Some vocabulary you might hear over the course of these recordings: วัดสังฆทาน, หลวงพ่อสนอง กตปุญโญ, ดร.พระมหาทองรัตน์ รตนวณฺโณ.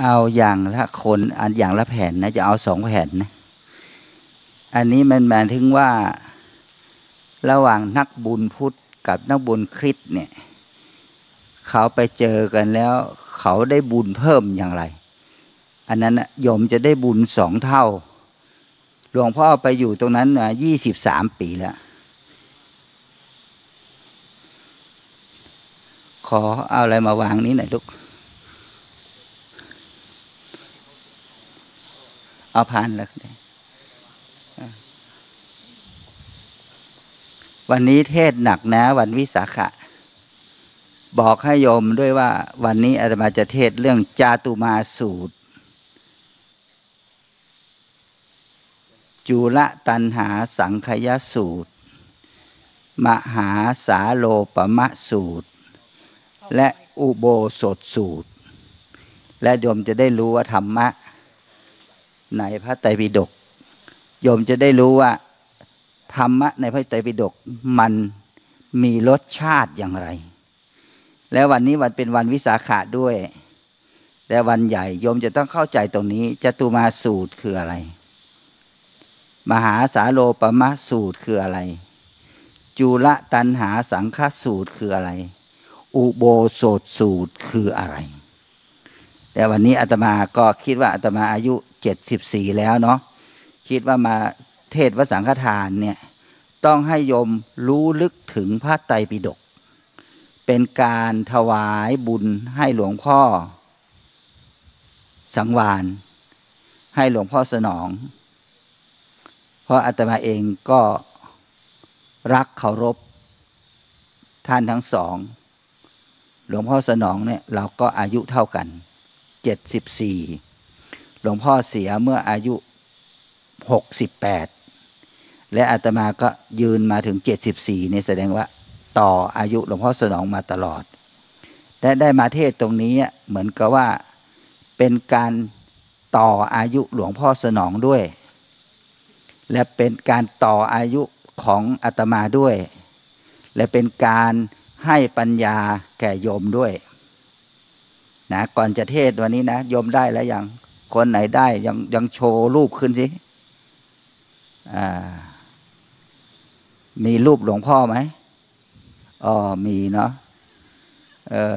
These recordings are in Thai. เอาอย่างละคนอันอย่างละแผ่นนะจะเอาสองแผ่นนะอันนี้มันหมายถึงว่าระหว่างนักบุญพุทธกับนักบุญคริสต์เนี่ยเขาไปเจอกันแล้วเขาได้บุญเพิ่มอย่างไรอันนั้นโยมจะได้บุญสองเท่าหลวงพ่อไปอยู่ตรงนั้นมา23 ปีแล้วขอเอาอะไรมาวางนี้หน่อยลูกเอาพานแล้ววันนี้เทศหนักนะวันวิสาขะบอกให้โยมด้วยว่าวันนี้อาตมาจะเทศเรื่องจาตุมาสูตรจุลตันหาสังขยสูตรมหาสาโลปมะสูตรและอุโบสถสูตรและโยมจะได้รู้ว่าธรรมะในพระไตรปิฎกโยมจะได้รู้ว่าธรรมะในพระไตรปิฎกมันมีรสชาติอย่างไรและวันนี้วันเป็นวันวิสาขะด้วยและวันใหญ่โยมจะต้องเข้าใจตรงนี้จตุมาสูตรคืออะไรมหาสาโลปมะสูตรคืออะไรจุลตันหาสังขสูตรคืออะไรอุโบสถสูตรคืออะไรแต่วันนี้อาตมาก็คิดว่าอาตมาอายุ74แล้วเนาะคิดว่ามาเทศพระสังฆทานเนี่ยต้องให้โยมรู้ลึกถึงพระไตรปิฎกเป็นการถวายบุญให้หลวงพ่อสังวาลให้หลวงพ่อสนองเพราะอาตมาเองก็รักเคารพท่านทั้งสองหลวงพ่อสนองเนี่ยเราก็อายุเท่ากัน74หลวงพ่อเสียเมื่ออายุ68และอาตมาก็ยืนมาถึง74นี่แสดงว่าต่ออายุหลวงพ่อสนองมาตลอดและได้มาเทศตรงนี้เหมือนกับว่าเป็นการต่ออายุหลวงพ่อสนองด้วยและเป็นการต่ออายุของอาตมาด้วยและเป็นการให้ปัญญาแก่โยมด้วยนะก่อนจะเทศวันนี้นะโยมได้แล้วยังคนไหนได้ยังโชว์รูปขึ้นสิมีรูปหลวงพ่อไหมอ๋อมีเนาะ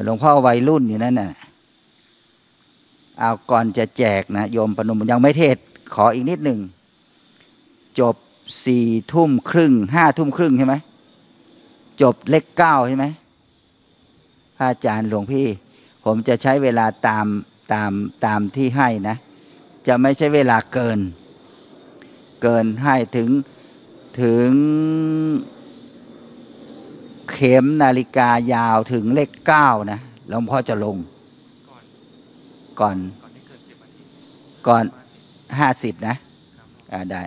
หลวงพ่อวัยรุ่นอยู่นั่นน่ะเอาก่อนจะแจกนะโยมปนุมยังไม่เทศขออีกนิดหนึ่งจบ 22:30 23:30ใช่ไหมจบเลข9ใช่ไหมพระอาจารย์หลวงพี่ผมจะใช้เวลาตามที่ให้นะจะไม่ใช่เวลาเกินให้ถึงเข็มนาฬิกายาวถึงเลข9นะหลวงพ่อจะลงก่อน50นะได้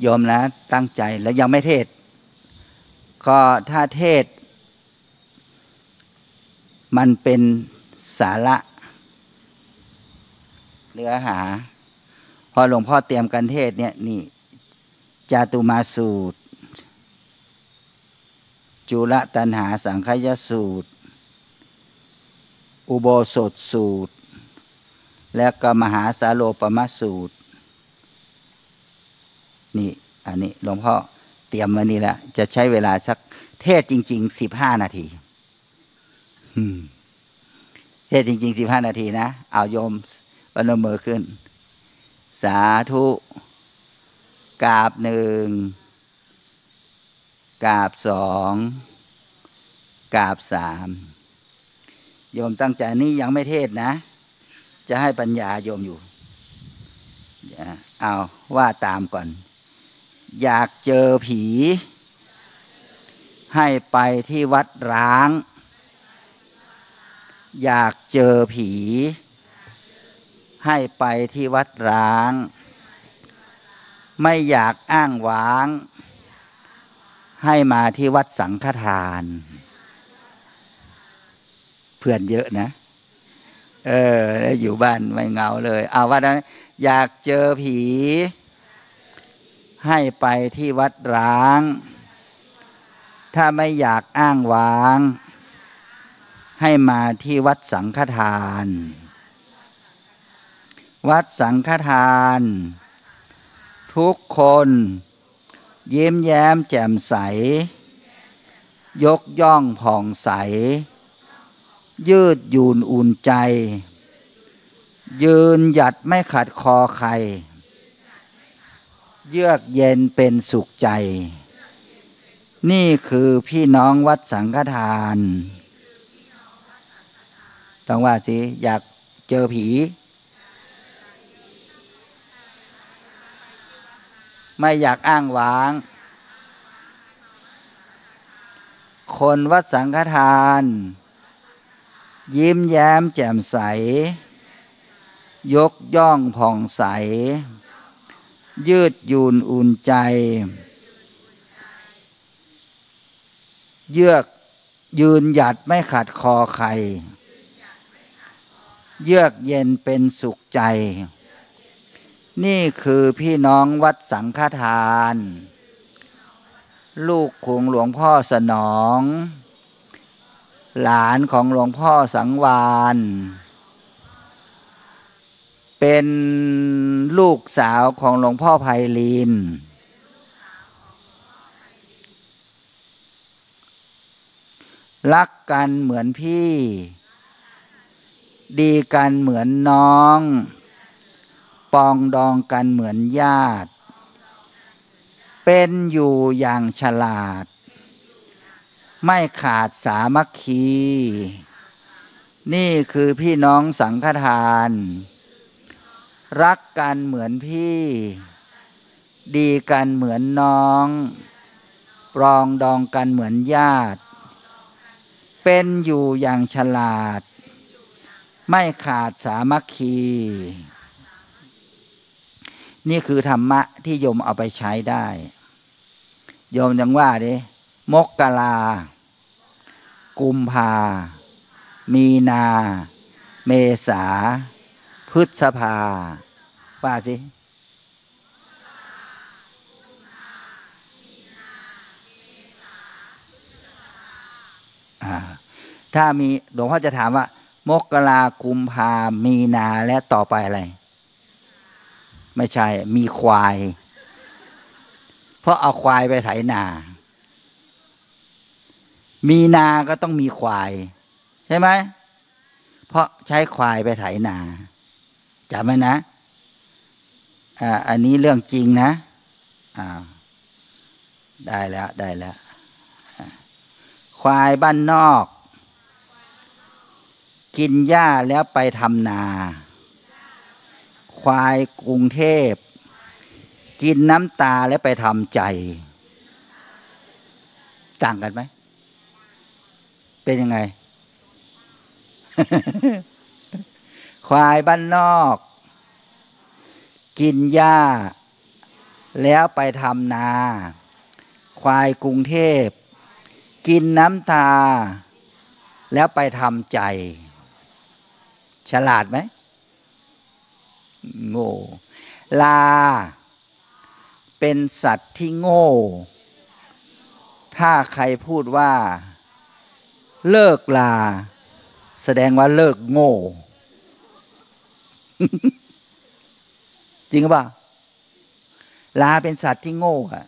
โยมนะตั้งใจแล้วยังไม่เทศก็ถ้าเทศมันเป็นสาระเนื้อหาพอหลวงพ่อเตรียมการเทศเนี่ยนี่จาตุมาสูตรจุลตันหาสังขยสูตรอุโบสถสูตรและก็มหาสาโลปมสูตรนี่อันนี้หลวงพ่อเตรียมมานี่แหละจะใช้เวลาสักเทศจริงๆ15 นาทีเทศจริงๆ15 นาทีนะเอาโยมปนมือขึ้นสาธุกราบ1กราบ2กราบ3โยมตั้งใจนี่ยังไม่เทศนะจะให้ปัญญาโยมอยู่เอาว่าตามก่อนอยากเจอผีให้ไปที่วัดร้างอยากเจอผีให้ไปที่วัดร้างไม่อยากอ้างว้างให้มาที่วัดสังฆทานเพื่อนเยอะนะอยู่บ้านไม่เงาเลยเอาว่านั้นอยากเจอผีให้ไปที่วัดร้างถ้าไม่อยากอ้างว้าง ให้มาที่วัดสังฆทานวัดสังฆทานทุกคนยิ้มแย้มแจ่มใสยกย่องผ่องใสยืดหยุ่นอุ่นใจยืนหยัดไม่ขัดคอใครเยือกเย็นเป็นสุขใจนี่คือพี่น้องวัดสังฆทานต้องว่าสิอยากเจอผีไม่อยากอ้างว้างคนวัดสังฆทานยิ้มแย้มแจ่มใสยกย่องผ่องใสยืดหยุ่นอุ่นใจเยือกยืนหยัดไม่ขัดคอใครเยือกเย็นเป็นสุขใจนี่คือพี่น้องวัดสังฆทานลูกของหลวงพ่อสนองหลานของหลวงพ่อสังวานเป็นลูกสาวของหลวงพ่อไพลินรักกันเหมือนพี่ดีกันเหมือนน้องปองดองกันเหมือนญาติเป็นอยู่อย่างฉลาดไม่ขาดสามัคคีนี่คือพี่น้องสังฆทานรักกันเหมือนพี่ดีกันเหมือนน้องปรองดองกันเหมือนญาติเป็นอยู่อย่างฉลาดไม่ขาดสามัคคีนี่คือธรรมะที่โยมเอาไปใช้ได้โยมยังว่าดิมกรากุมภามีนาเมษาพฤษภาว่าสิถ้ามีหลวงพ่อจะถามว่ามกรากุมภามีนาและต่อไปอะไรไม่ใช่มีควายเพราะเอาควายไปไถนามีนาก็ต้องมีควายใช่ไหมเพราะใช้ควายไปไถนาจำไว้นะอันนี้เรื่องจริงนะได้แล้วได้แล้วควายบ้านนอกกินหญ้าแล้วไปทำนาควายกรุงเทพกินน้ำตาแล้วไปทำใจต่างกันไหมเป็นยังไง ควายบ้านนอกกินหญ้าแล้วไปทำนาควายกรุงเทพกินน้ำตาแล้วไปทำใจฉลาดไหมโง่ลาเป็นสัตว์ที่โง่ถ้าใครพูดว่าเลิกลาแสดงว่าเลิกโง่ จริงป่ะลาเป็นสัตว์ที่โง่อะ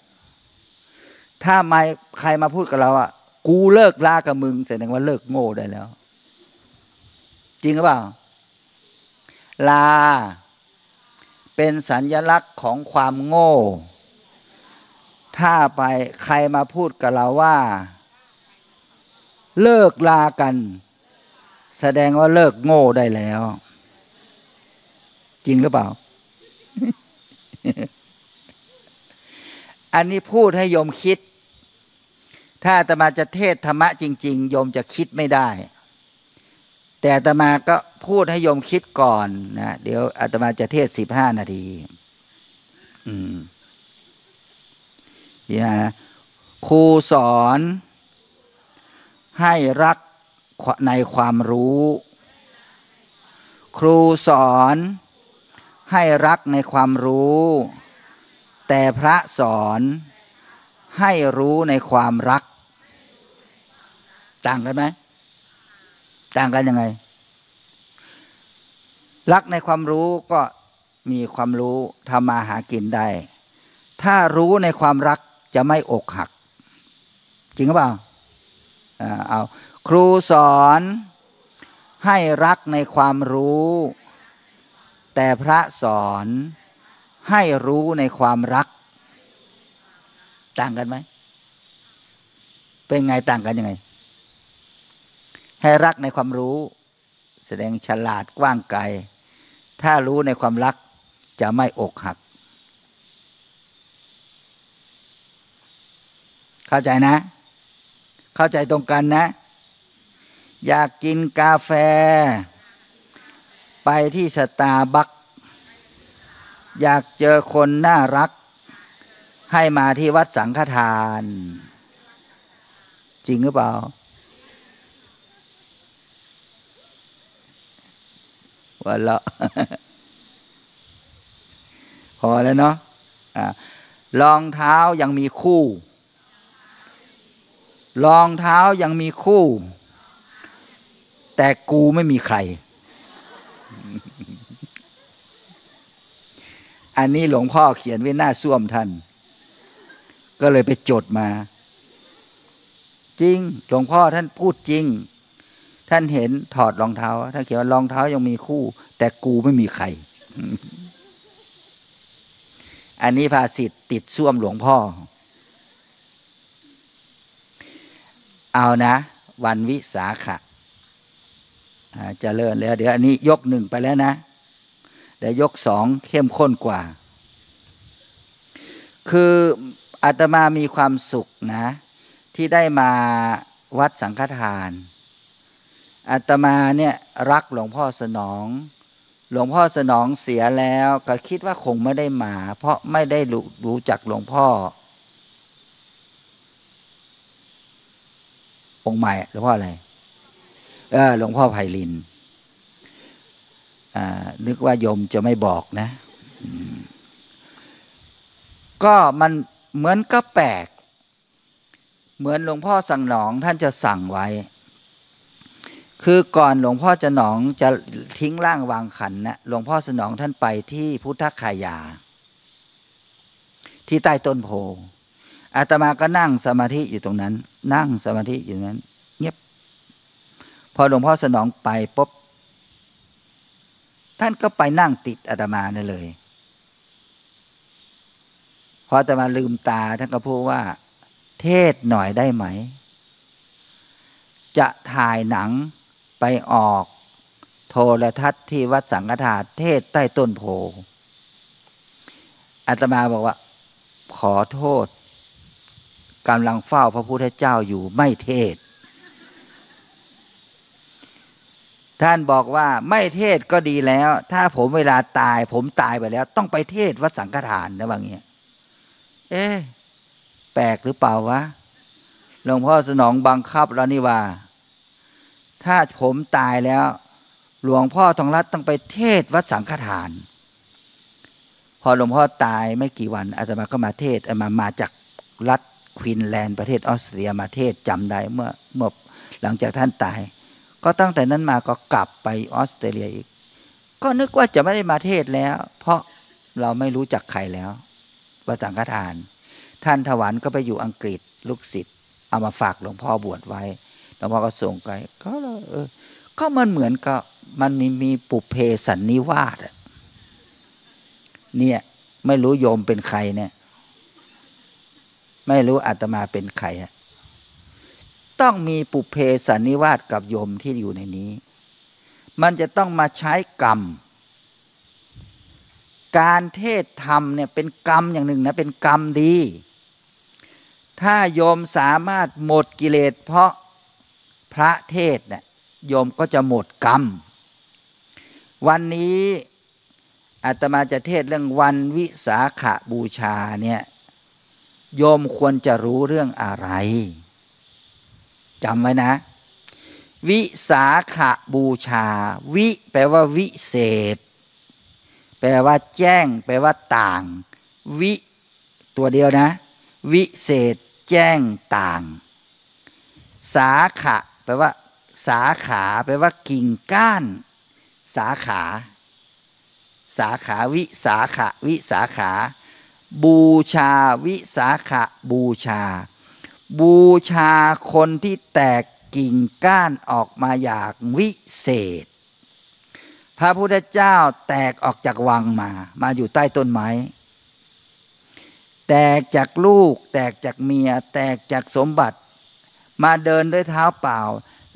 ถ้าไม่ใครมาพูดกับเราอะกูเลิกลากับมึงแสดงว่าเลิกโง่ได้แล้วจริงป่ะลาเป็นสัญลักษณ์ของความโง่ถ้าไปใครมาพูดกับเราว่าเลิกลากันแสดงว่าเลิกโง่ได้แล้วจริงหรือเปล่า อันนี้พูดให้โยมคิดถ้าอาตมาจะเทศธรรมะจริงๆโยมจะคิดไม่ได้แต่อาตมาก็พูดให้โยมคิดก่อนนะเดี๋ยวอาตมาจะเทศ15 นาทีนะครูสอนให้รักในความรู้ครูสอนให้รักในความรู้แต่พระสอนให้รู้ในความรักต่างกันไหม ต่างกันยังไงรักในความรู้ก็มีความรู้ทำมาหากินได้ถ้ารู้ในความรักจะไม่อกหักจริงหรือเปล่าเอาครูสอนให้รักในความรู้แต่พระสอนให้รู้ในความรักต่างกันไหมเป็นไงต่างกันยังไงให้รักในความรู้แสดงฉลาดกว้างไกลถ้ารู้ในความรักจะไม่อกหักเข้าใจนะเข้าใจตรงกันนะอยากกินกาแฟไปที่สตาร์บัคส์อยากเจอคนน่ารักให้มาที่วัดสังฆทานจริงหรือเปล่าวันละ พอแล้วเนาะรองเท้ายังมีคู่รองเท้ายังมีคู่แต่กูไม่มีใคร อันนี้หลวงพ่อเขียนไว้หน้าส้วมท่านก็เลยไปจดมาจริงหลวงพ่อท่านพูดจริงท่านเห็นถอดรองเท้าท่านเขียนว่ารองเท้ายังมีคู่แต่กูไม่มีใคร อันนี้ภาษิตติดส้วมหลวงพ่อเอานะวันวิสาขะจะเลินแล้วเดี๋ยวอันนี้ยกหนึ่งไปแล้วนะเดี๋ยวยกสองเข้มข้นกว่าคืออาตมามีความสุขนะที่ได้มาวัดสังฆทานอาตมาเนี่ยรักหลวงพ่อสนองหลวงพ่อสนองเสียแล้วก็คิดว่าคงไม่ได้มาเพราะไม่ได้รู้จักหลวงพ่อองค์ใหม่หลวงพ่ออะไรหลวงพ่อไพลินนึกว่าโยมจะไม่บอกนะก็มันเหมือนก็แปลกเหมือนหลวงพ่อสั่งหนองท่านจะสั่งไว้คือก่อนหลวงพ่อจะหนองจะทิ้งร่างวางขันนะหลวงพ่อสนองท่านไปที่พุทธคายาที่ใต้ต้นโพอาตมาก็นั่งสมาธิอยู่ตรงนั้นนั่งสมาธิอยู่นั้นเงียบพอหลวงพ่อสนองไปปุ๊บท่านก็ไปนั่งติดอาตมานั่นเลยพออาตมาลืมตาท่านก็พูดว่าเทศหน่อยได้ไหมจะถ่ายหนังไปออกโทรทัศน์ที่วัดสังฆทานเทศใต้ต้นโพอาตมาบอกว่าขอโทษกำลังเฝ้าพระพุทธเจ้าอยู่ไม่เทศท่านบอกว่าไม่เทศก็ดีแล้วถ้าผมเวลาตายผมตายไปแล้วต้องไปเทศวัดสังฆทานนะบางอย่างเอ๊ะแปลกหรือเปล่าวะหลวงพ่อสนองบังคับแล้วนี่ว่าถ้าผมตายแล้วหลวงพ่อทองรัตน์ต้องไปเทศวัดสังฆทานพอหลวงพ่อตายไม่กี่วันอาตมาก็มาเทศมาจากรัฐควีนแลนด์ประเทศออสเตรียมาเทศจำได้เมื่อหลังจากท่านตายก็ตั้งแต่นั้นมาก็กลับไปออสเตรเลียอีกก็นึกว่าจะไม่ได้มาเทศแล้วเพราะเราไม่รู้จักใครแล้ววัดสังฆทานท่านถวันก็ไปอยู่อังกฤษลูกศิษย์เอามาฝากหลวงพ่อบวชไว้หลวงพ่อก็ส่งไปก็เลยก็มันเหมือนกับมันมีปุเพสันนิวาสเนี่ยไม่รู้โยมเป็นใครเนี่ยไม่รู้อาตมาเป็นใครต้องมีปุเพสันนิวาสกับโยมที่อยู่ในนี้มันจะต้องมาใช้กรรมการเทศธรรมเนี่ยเป็นกรรมอย่างหนึ่งนะเป็นกรรมดีถ้าโยมสามารถหมดกิเลสเพราะพระเทศเนี่ยโยมก็จะหมดกรรมวันนี้อาตมาจะเทศเรื่องวันวิสาขบูชาเนี่ยโยมควรจะรู้เรื่องอะไรจำไว้นะวิสาขบูชาวิแปลว่าวิเศษแปลว่าแจ้งแปลว่าต่างวิตัวเดียวนะวิเศษแจ้งต่างสาขะแปลว่า สาขาแปลว่ากิ่งก้านสาขาสาขาวิสาขะวิสาขาบูชาวิสาขะบูชาบูชาคนที่แตกกิ่งก้านออกมาอย่างวิเศษพระพุทธเจ้าแตกออกจากวังมาอยู่ใต้ต้นไม้แตกจากลูกแตกจากเมียแตกจากสมบัติมาเดินด้วยเท้าเปล่า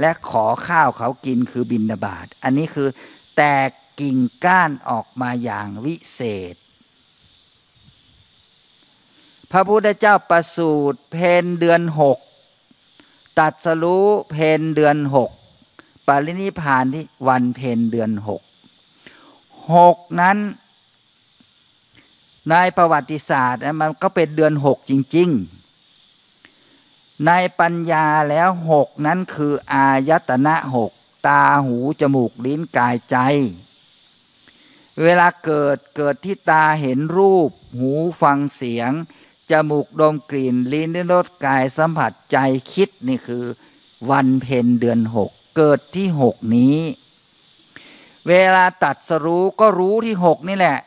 และขอข้าวเขากินคือบิณฑบาตอันนี้คือแตกกิ่งก้านออกมาอย่างวิเศษพระพุทธเจ้าประสูติเพนเดือน6ตรัสรู้เพนเดือน6ปรินิพพานที่วันเพนเดือน6นั้นในประวัติศาสตร์มันก็เป็นเดือน6จริงๆในปัญญาแล้ว6นั้นคืออายตนะ6ตาหูจมูกลิ้นกายใจเวลาเกิดที่ตาเห็นรูปหูฟังเสียงจมูกดมกลิ่นลิ้นได้รสกายสัมผัสใจคิดนี่คือวันเพ็ญเดือน6เกิดที่6นี้เวลาตรัสรู้ก็รู้ที่6นี่แหละ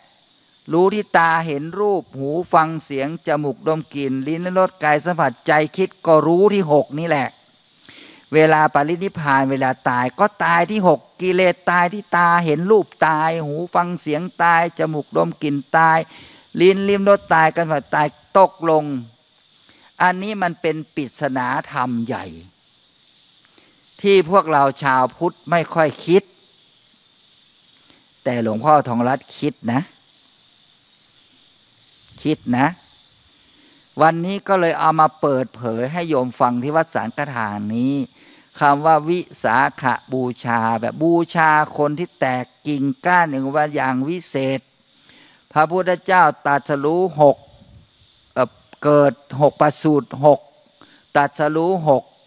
รู้ที่ตาเห็นรูปหูฟังเสียงจมูกดมกลิ่นลิ้นรสกายสัมผัสใจคิดก็รู้ที่6นี่แหละเวลาปรินิพพานเวลาตายก็ตายที่6กิเลสตายที่ตาเห็นรูปตายหูฟังเสียงตายจมูกดมกลิ่นตายลิ้นลิ้มรสตายกันผัดตายตกลงอันนี้มันเป็นปริศนาธรรมใหญ่ที่พวกเราชาวพุทธไม่ค่อยคิดแต่หลวงพ่อทองรัตน์คิดนะวันนี้ก็เลยเอามาเปิดเผยให้โยมฟังที่วัดสังฆทานนี้คำว่าวิสาขบูชาแบบบูชาคนที่แตกกิ่งก้านอย่างว่าอย่างวิเศษพระพุทธเจ้าตรัสรู้6เกิด6ประสูติ6ตรัสรู้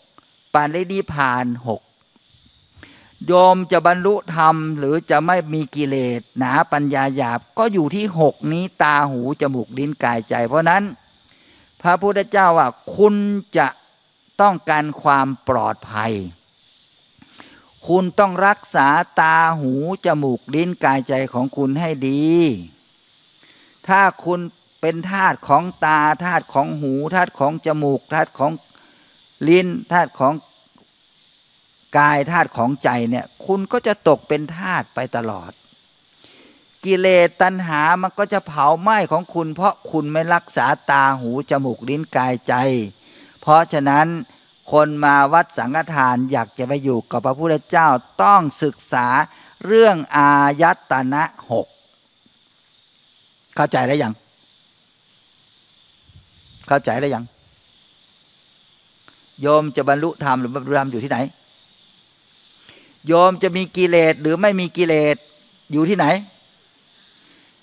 6ปรินิพพาน6โยมจะบรรลุธรรมหรือจะไม่มีกิเลสหนาปัญญาหยาบก็อยู่ที่6นี้ตาหูจมูกลิ้นกายใจเพราะนั้นพระพุทธเจ้าว่าคุณจะต้องการความปลอดภัยคุณต้องรักษาตาหูจมูกลิ้นกายใจของคุณให้ดีถ้าคุณเป็นธาตุของตาธาตุของหูธาตุของจมูกธาตุของลิ้นธาตุของกายธาตุของใจเนี่ยคุณก็จะตกเป็นธาตุไปตลอดกิเลสตัณหามันก็จะเผาไหม้ของคุณเพราะคุณไม่รักษาตาหูจมูกลิ้นกายใจเพราะฉะนั้นคนมาวัดสังฆทานอยากจะไปอยู่กับพระพุทธเจ้าต้องศึกษาเรื่องอายตนะ6เข้าใจแล้วยังโยมจะบรรลุธรรมหรือบรรลุธรรมอยู่ที่ไหนโยมจะมีกิเลสหรือไม่มีกิเลสอยู่ที่ไหน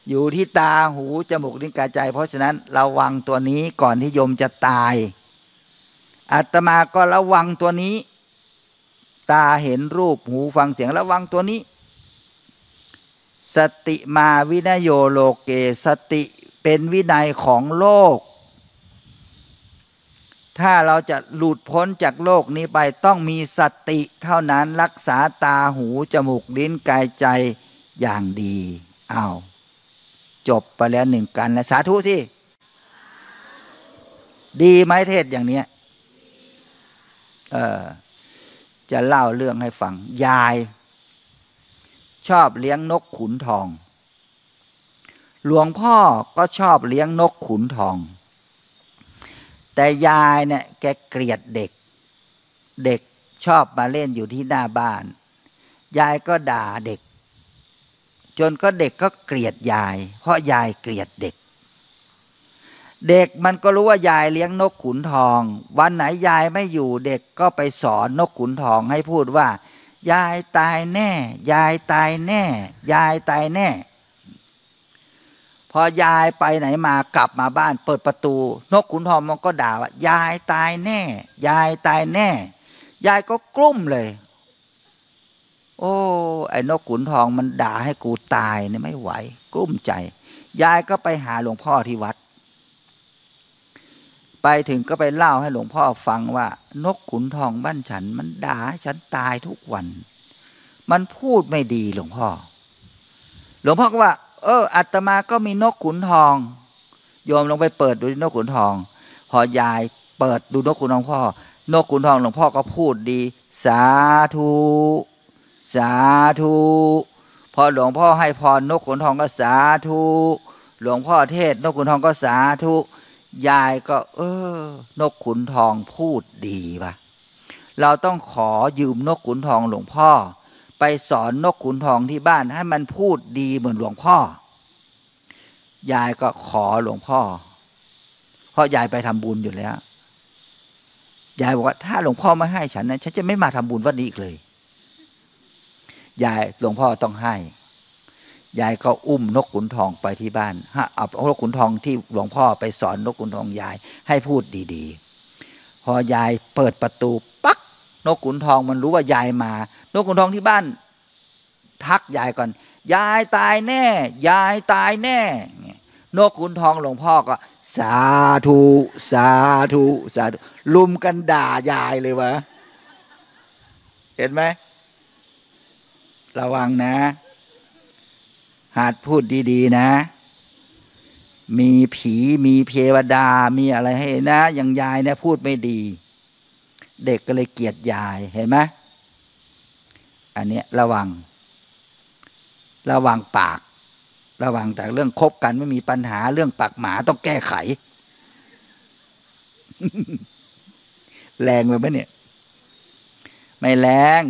อยู่ที่ตาหูจมูกลิ้นกายใจเพราะฉะนั้นระวังตัวนี้ก่อนที่โยมจะตายอาตมาก็ระวังตัวนี้ตาเห็นรูปหูฟังเสียงระวังตัวนี้สติมาวินโยโลเกสติเป็นวินัยของโลกถ้าเราจะหลุดพ้นจากโลกนี้ไปต้องมีสติเท่านั้นรักษาตาหูจมูกลิ้นกายใจอย่างดีเอาจบไปแล้วหนึ่งกันนะสาธุสิดีไหมเทศอย่างเนี้ยจะเล่าเรื่องให้ฟังยายชอบเลี้ยงนกขุนทองหลวงพ่อก็ชอบเลี้ยงนกขุนทองแต่ยายเนี่ยแกเกลียดเด็กเด็กชอบมาเล่นอยู่ที่หน้าบ้านยายก็ด่าเด็กจนก็เด็กก็เกลียดยายเพราะยายเกลียดเด็กเด็กมันก็รู้ว่ายายเลี้ยงนกขุนทองวันไหนยายไม่อยู่เด็กก็ไปสอนนกขุนทองให้พูดว่ายายตายแน่ยายตายแน่ยายตายแน่พอยายไปไหนมากลับมาบ้านเปิดประตูนกขุนทองมันก็ด่าว่ายายตายแน่ยายตายแน่ยายก็กลุ้มเลยโอ้ไอ้นกขุนทองมันด่าให้กูตายเนี่ยไม่ไหวกลุ้มใจยายก็ไปหาหลวงพ่อที่วัด ไปถึงก็ไปเล่าให้หลวงพ่อฟังว่านกขุนทองบ้านฉันมันด่าฉันตายทุกวันมันพูดไม่ดีหลวงพ่อก็ว่าอาตมาก็มีนกขุนทองโยมลงไปเปิดดูนกขุนทองพอยายเปิดดูนกขุนทองพ่อนกขุนทองหลวงพ่อก็พูดดีสาธุสาธุพอหลวงพ่อให้พรนกขุนทองก็สาธุหลวงพ่อเทศนกขุนทองก็สาธุยายก็นกขุนทองพูดดีป่ะเราต้องขอยืมนกขุนทองหลวงพ่อไปสอนนกขุนทองที่บ้านให้มันพูดดีเหมือนหลวงพ่อยายก็ขอหลวงพ่อเพราะยายไปทำบุญอยู่แล้วยายบอกว่าถ้าหลวงพ่อไม่ให้ฉันนะฉันจะไม่มาทำบุญวันนี้อีกเลยยายหลวงพ่อต้องให้ยายก็อุ้มนกขุนทองไปที่บ้านเอานกขุนทองที่หลวงพ่อไปสอนนกขุนทองยายให้พูดดีๆพอยายเปิดประตูปักนกขุนทองมันรู้ว่ายายมานกขุนทองที่บ้านทักยายก่อนยายตายแน่ยายตายแน่นกขุนทองหลวงพ่อก็สาธุสาธุสาธุลุมกันด่ายายเลยวะเห็นไหมระวังนะหัดพูดดีๆนะมีผีมีเทวดามีอะไรให้นะอย่างยายนะพูดไม่ดีเด็กก็เลยเกลียดยายเห็นไหมอันเนี้ยระวังปากระวังแต่เรื่องคบกันไม่มีปัญหาเรื่องปากหมาต้องแก้ไข แรงไปไหมเนี่ยไม่แรง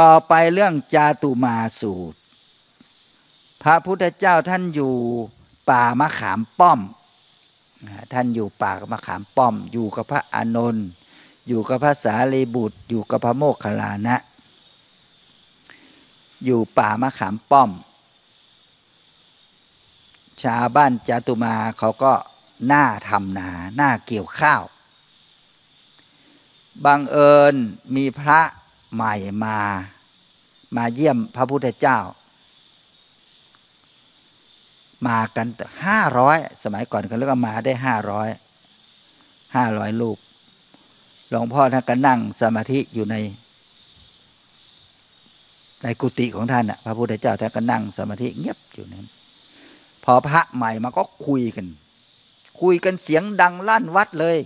ต่อไปเรื่องจาตุมาสูตรพระพุทธเจ้าท่านอยู่ป่ามะขามป้อมท่านอยู่ป่ามะขามป้อมอยู่กับพระอานนท์อยู่กับพระสารีบุตรอยู่กับพระโมคคัลลานะอยู่ป่ามะขามป้อมชาวบ้านจาตุมาเขาก็หน้าทำนาหน้าเกี่ยวข้าวบังเอิญมีพระใหม่มาเยี่ยมพระพุทธเจ้ามากัน500สมัยก่อนกันแล้วก็มาได้500รูปหลวงพ่อท่านก็นั่งสมาธิอยู่ในกุฏิของท่านพระพุทธเจ้าท่านก็นั่งสมาธิเงียบอยู่นั้นพอพระใหม่มาก็คุยกันเสียงดังลั่นวัดเลย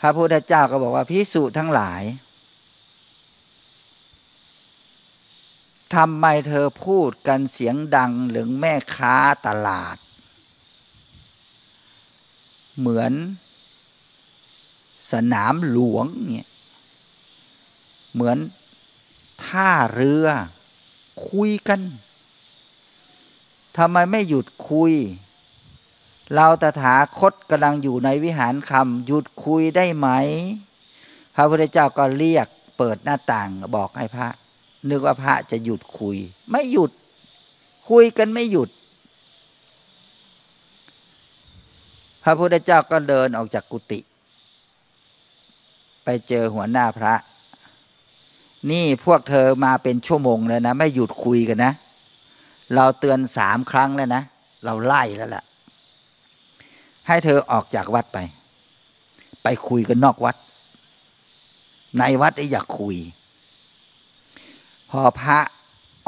พระพุทธเจ้าก็บอกว่าภิกษุทั้งหลายทำไมเธอพูดกันเสียงดังเหลืองแม่ค้าตลาดเหมือนสนามหลวงเนี่ยเหมือนท่าเรือคุยกันทำไมไม่หยุดคุยเราตถาคตกำลังอยู่ในวิหารคำหยุดคุยได้ไหมพระพุทธเจ้าก็เรียกเปิดหน้าต่างบอกให้พระนึกว่าพระจะหยุดคุยไม่หยุดคุยกันไม่หยุดพระพุทธเจ้าก็เดินออกจากกุฏิไปเจอหัวหน้าพระนี่พวกเธอมาเป็นชั่วโมงแล้วนะไม่หยุดคุยกันนะเราเตือน3 ครั้งแล้วนะเราไล่แล้วล่ะให้เธอออกจากวัดไปคุยกันนอกวัดในวัดอยากคุยพอพระ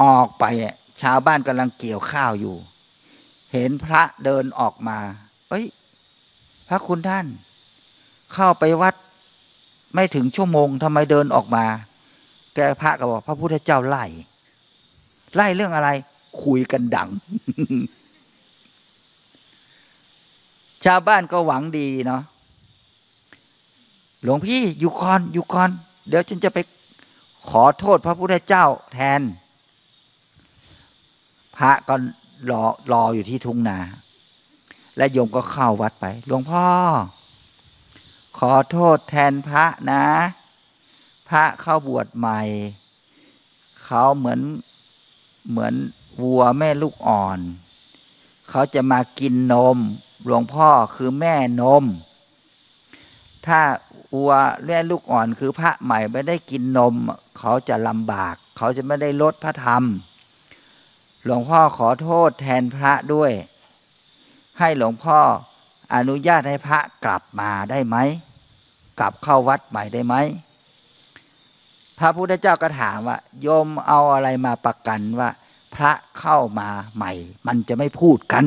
ออกไปชาวบ้านกำลังเกี่ยวข้าวอยู่เห็นพระเดินออกมาพระคุณท่านเข้าไปวัดไม่ถึงชั่วโมงทำไมเดินออกมาแกพระก็บอกพระพุทธเจ้าไล่เรื่องอะไรคุยกันดัง ชาวบ้านก็หวังดีเนาะหลวงพี่อยู่ก่อนเดี๋ยวฉันจะไปขอโทษพระพุทธเจ้าแทนพระก็รออยู่ที่ทุ่งนาและโยมก็เข้าวัดไปหลวงพ่อขอโทษแทนพระนะพระเข้าบวชใหม่เขาเหมือนวัวแม่ลูกอ่อนเขาจะมากินนมหลวงพ่อคือแม่นมถ้าวัวแม่ลูกอ่อนคือพระใหม่ไม่ได้กินนมเขาจะลำบากเขาจะไม่ได้ลดพระธรรมหลวงพ่อขอโทษแทนพระด้วยให้หลวงพ่อ อนุญาตให้พระกลับมาได้ไหมกลับเข้าวัดใหม่ได้ไหมพระพุทธเจ้าก็ถามว่าโยมเอาอะไรมาประกันว่าพระเข้ามาใหม่มันจะไม่พูดกัน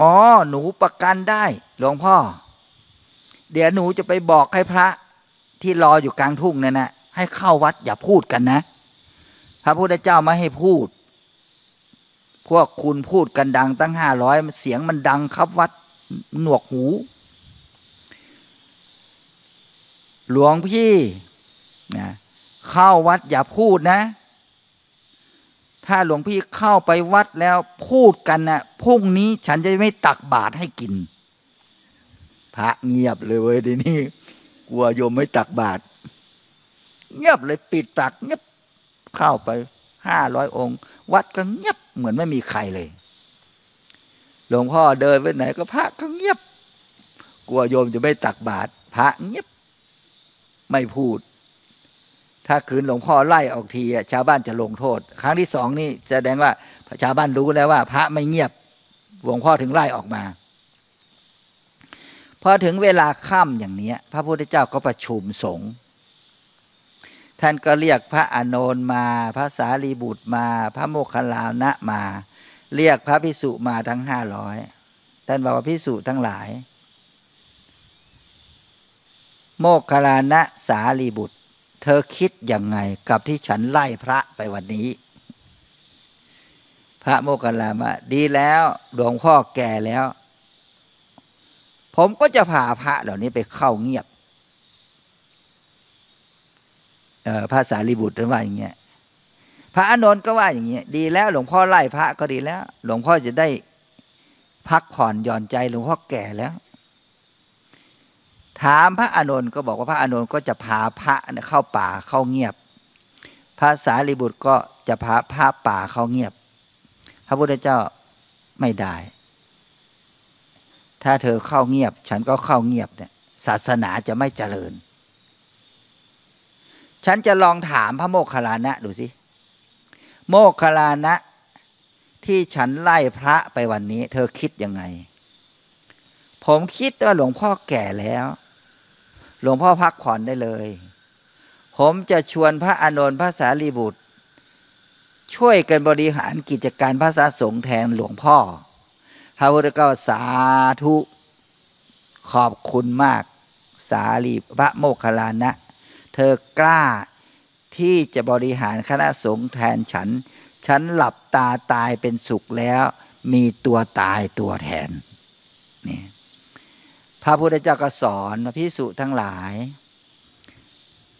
อ๋อหนูประกันได้หลวงพ่อเดี๋ยวหนูจะไปบอกให้พระที่รออยู่กลางทุ่งนั่นนะให้เข้าวัดอย่าพูดกันนะพระพุทธเจ้าไม่ให้พูดพวกคุณพูดกันดังตั้ง500เสียงมันดังครับวัดหนวกหูหลวงพี่นะเข้าวัดอย่าพูดนะถ้าหลวงพี่เข้าไปวัดแล้วพูดกันนะพรุ่งนี้ฉันจะไม่ตักบาตรให้กินพระเงียบเลยเว้ยทีนี้กลัวโยมไม่ตักบาตรเงียบเลยปิดปากเงียบเข้าไป500 องค์วัดก็เงียบเหมือนไม่มีใครเลยหลวงพ่อเดินไปไหนก็พระก็เงียบกลัวโยมจะไม่ตักบาตรพระเงียบไม่พูดถ้าคืนหลวงพ่อไล่ออกทีชาวบ้านจะลงโทษครั้งที่สองนี่แสดงว่าชาวบ้านรู้แล้วว่าพระไม่เงียบหลวงพ่อถึงไล่ออกมาพอถึงเวลาค่ำอย่างนี้พระพุทธเจ้าก็ประชุมสงฆ์ท่านก็เรียกพระอานนท์มาพระสารีบุตรมาพระโมคคัลลานะมาเรียกพระภิกษุมาทั้ง500ท่านบอกว่าภิกษุทั้งหลายโมคคัลลานะสารีบุตรเธอคิดยังไงกับที่ฉันไล่พระไปวันนี้พระโมคคัลลานะดีแล้วหลวงพ่อแก่แล้วผมก็จะพาพระเหล่านี้ไปเข้าเงียบพระสารีบุตรท่านว่าอย่างเงี้ยพระอานนท์ก็ว่าอย่างเงี้ยดีแล้วหลวงพ่อไล่พระก็ดีแล้วหลวงพ่อจะได้พักผ่อนหย่อนใจหลวงพ่อแก่แล้วถามพระอานนท์ก็บอกว่าพระอานนท์ก็จะพาพระเข้าป่าเข้าเงียบพระสารีบุตรก็จะพาพระป่าเข้าเงียบพระพุทธเจ้าไม่ได้ถ้าเธอเข้าเงียบฉันก็เข้าเงียบเนี่ยศาสนาจะไม่เจริญฉันจะลองถามพระโมคคัลลานะดูสิโมคคัลลานะที่ฉันไล่พระไปวันนี้เธอคิดยังไงผมคิดว่าหลวงพ่อแก่แล้วหลวงพ่อพักผ่อนได้เลยผมจะชวนพระอานนท์พระสารีบุตรช่วยกันบริหารกิจการพระสงฆ์แทนหลวงพ่อพระพุทธเจ้าสาธุขอบคุณมากสารีพระโมคคัลลานะเธอกล้าที่จะบริหารคณะสงฆ์แทนฉันฉันหลับตาตายเป็นสุขแล้วมีตัวตายตัวแทนนี่พระพุทธเจ้าก็สอนภิกษุทั้งหลาย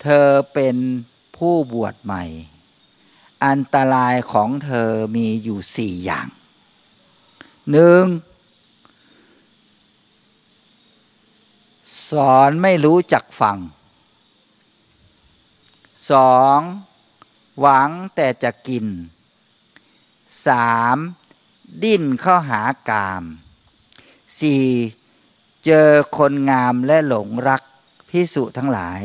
เธอเป็นผู้บวชใหม่อันตรายของเธอมีอยู่4 อย่างหนึ่งสอนไม่รู้จักฟัง2หวังแต่จะกิน3ดิ้นเข้าหากาม4เจอคนงามและหลงรักภิกษุทั้งหลาย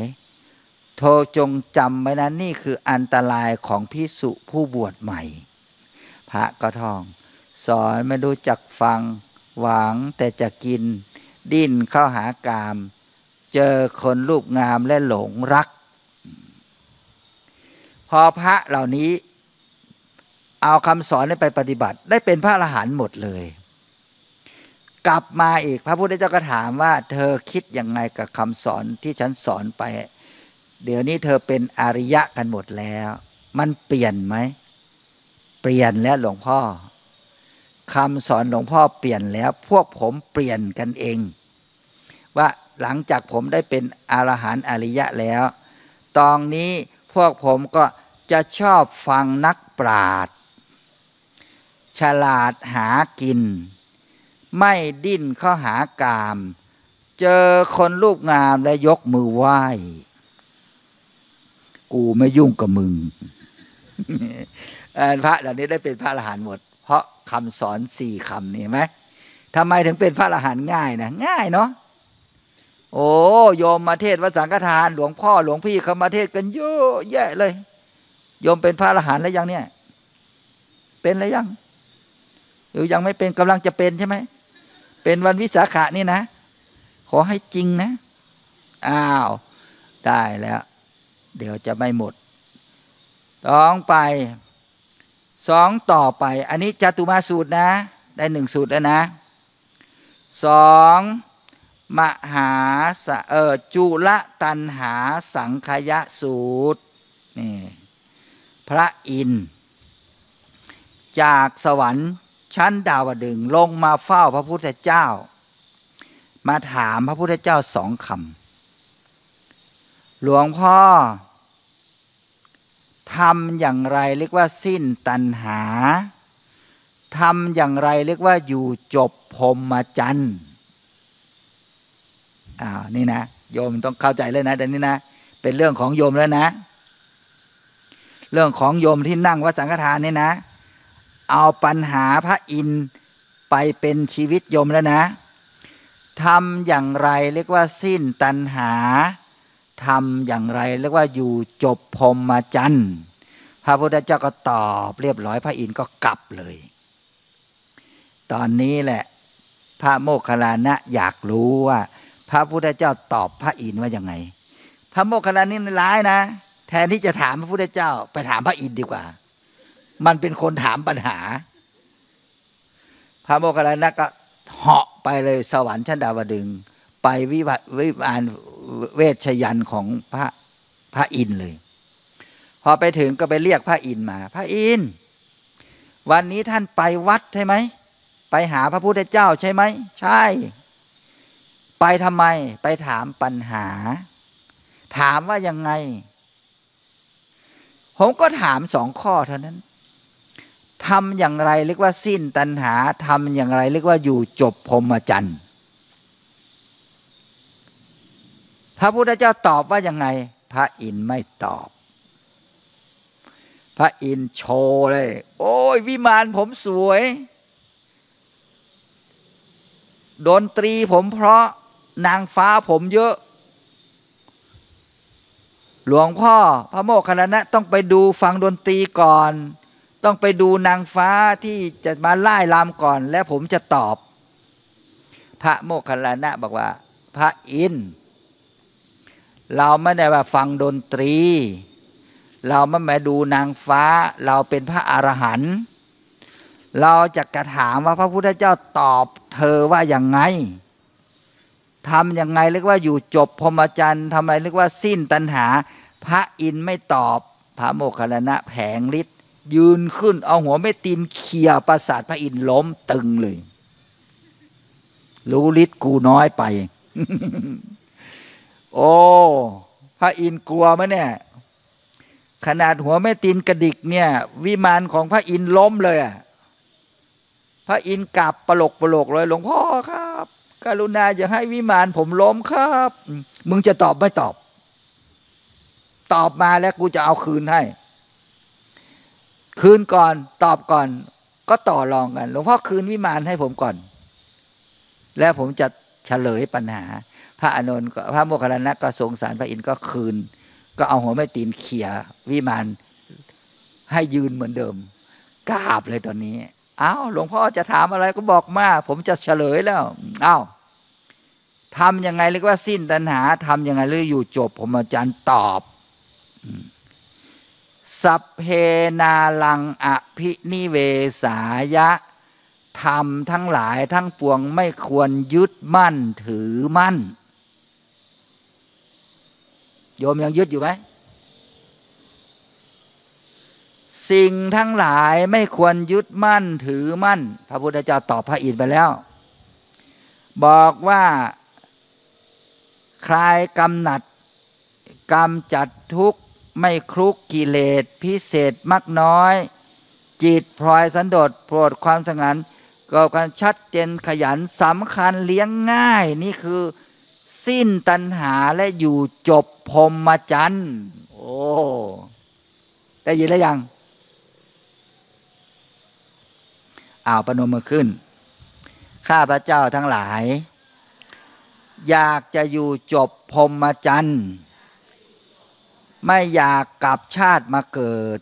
โทจงจำไว้นะนี่คืออันตรายของภิกษุผู้บวชใหม่พระก็ท่องสอนไม่รู้จักฟังหวังแต่จะกินดิ้นเข้าหากามเจอคนรูปงามและหลงรักพอพระเหล่านี้เอาคำสอนไปปฏิบัติได้เป็นพระอรหันต์หมดเลยกลับมาอีกพระพุทธเจ้าก็ถามว่าเธอคิดยังไงกับคำสอนที่ฉันสอนไปเดี๋ยวนี้เธอเป็นอริยะกันหมดแล้วมันเปลี่ยนไหมเปลี่ยนแล้วหลวงพ่อคำสอนหลวงพ่อเปลี่ยนแล้วพวกผมเปลี่ยนกันเองว่าหลังจากผมได้เป็นอรหันต์อริยะแล้วตอนนี้พวกผมก็จะชอบฟังนักปราชญ์ฉลาดหากินไม่ดิ้นเข้าหากามเจอคนรูปงามและยกมือไหว้กูไม่ยุ่งกับมึง พระเหล่านี้ได้เป็นพระอรหันต์หมดเพราะคำสอน4 คำนี่ไหมทำไมถึงเป็นพระอรหันต์ง่ายนะง่ายเนาะโอ้โยมมาเทศวัดสังฆทานหลวงพ่อหลวงพี่เขามาเทศกันเยอะแยะเลยโยมเป็นพระอรหันต์แล้วยังเนี่ยเป็นแล้วยัง หรือยังไม่เป็นกำลังจะเป็นใช่ไหมเป็นวันวิสาขะนี่นะขอให้จริงนะอ้าวได้แล้วเดี๋ยวจะไม่หมด2ต่อไปอันนี้จตุมาสูตรนะได้1สูตรแล้วนะ2มหาจุลตันหาสังขยสูตรนี่พระอินทร์จากสวรรค์ชั้นดาวดึงส์ลงมาเฝ้าพระพุทธเจ้ามาถามพระพุทธเจ้า2คำหลวงพ่อทำอย่างไรเรียกว่าสิ้นตัณหาทำอย่างไรเรียกว่าอยู่จบพรหมจรรย์นี่นะโยมต้องเข้าใจเลยนะแต่นี่นะเป็นเรื่องของโยมแล้วนะเรื่องของโยมที่นั่งวัดสังฆทานนี่นะเอาปัญหาพระอินทร์ไปเป็นชีวิตโยมแล้วนะทำอย่างไรเรียกว่าสิ้นตัณหาทำอย่างไรเรียกว่าอยู่จบพรหมจรรย์พระพุทธเจ้าก็ตอบเรียบร้อยพระอินทร์ก็กลับเลยตอนนี้แหละพระโมคคัลลานะอยากรู้ว่าพระพุทธเจ้าตอบพระอินทร์ว่ายังไงพระโมคคัลลานะนี่ร้ายนะแทนที่จะถามพระพุทธเจ้าไปถามพระอินทร์ดีกว่ามันเป็นคนถามปัญหาพระโมคคัลลานะก็เหาะไปเลยสวรรค์ชั้นดาวดึงส์ไปวิวาทเวชยันต์ของพระอินทร์เลยพอไปถึงก็ไปเรียกพระอินทร์มาพระอินทร์วันนี้ท่านไปวัดใช่ไหมไปหาพระพุทธเจ้าใช่ไหมใช่ไปทำไมไปถามปัญหาถามว่ายังไงผมก็ถาม2 ข้อเท่านั้นทำอย่างไรเรียกว่าสิ้นตัณหาทำอย่างไรเรียกว่าอยู่จบพรหมจรรย์พระพุทธเจ้าตอบว่ายังไงพระอินทร์ไม่ตอบพระอินทร์โชว์เลยโอ้ยวิมานผมสวยดนตรีผมเพราะนางฟ้าผมเยอะหลวงพ่อพระโมคคัลลานะต้องไปดูฟังดนตรีก่อนต้องไปดูนางฟ้าที่จะมาไล่รำก่อนและผมจะตอบพระโมคคัลลานะบอกว่าพระอินทร์เราไม่ได้ว่าฟังดนตรีเราไม่มาดูนางฟ้าเราเป็นพระอรหันต์เราจะกระถามว่าพระพุทธเจ้าตอบเธอว่าอย่างไงทำอย่างไงเรียกว่าอยู่จบพรหมจรรย์ทำอะไรเรียกว่าสิ้นตัณหาพระอินทร์ไม่ตอบพระโมคคัลลานะแผงฤทธิ์ยืนขึ้นเอาหัวไม่ตีนเขี่ยประสาทพระอินทร์ล้มตึงเลยรู้ฤทธิ์กูน้อยไป โอ้พระอินทร์กลัวไหมเนี่ยขนาดหัวไม่ตีนกระดิกเนี่ยวิมานของพระอินทร์ล้มเลยอะพระอินทร์กราบปลกเลยหลวงพ่อครับกรุณาอย่าให้วิมานผมล้มครับมึงจะตอบไม่ตอบตอบมาแล้วกูจะเอาคืนให้คืนก่อนตอบก่อนก็ต่อรองกันหลวงพ่อคืนวิมานให้ผมก่อนแล้วผมจะเฉลยปัญหาพระอานนท์พระโมคคัลลานะก็สงสารพระอินทร์ก็คืนก็เอาหัวไม่ตีนเขี่ยวิมานให้ยืนเหมือนเดิมกราบเลยตอนนี้อ้าวหลวงพ่อจะถามอะไรก็บอกมาผมจะเฉลยแล้วอ้าวทำยังไงเรียกว่าสิ้นตัณหาทำยังไงเรียกอยู่จบพรหมจรรย์ตอบสัพเพนาลังอภินิเวสายะธรรมทั้งหลายทั้งปวงไม่ควรยึดมั่นถือมั่นโยมยังยึดอยู่ไหมสิ่งทั้งหลายไม่ควรยึดมั่นถือมั่นพระพุทธเจ้าตอบพระอินทร์ไปแล้วบอกว่าคลายกำหนัดกำจัดทุกข์ไม่คลุกกิเลสพิเศษมักน้อยจิตพลอยสันโดษโปรดความสงัดก็การชัดเจนขยันสำคัญเลี้ยงง่ายนี่คือสิ้นตัณหาและอยู่จบพรหมจรรย์โอ้ได้ยินแล้วยังประนมมือขึ้นข้าพระเจ้าทั้งหลายอยากจะอยู่จบพรหมจรรย์ไม่อยากกลับชาติมาเกิด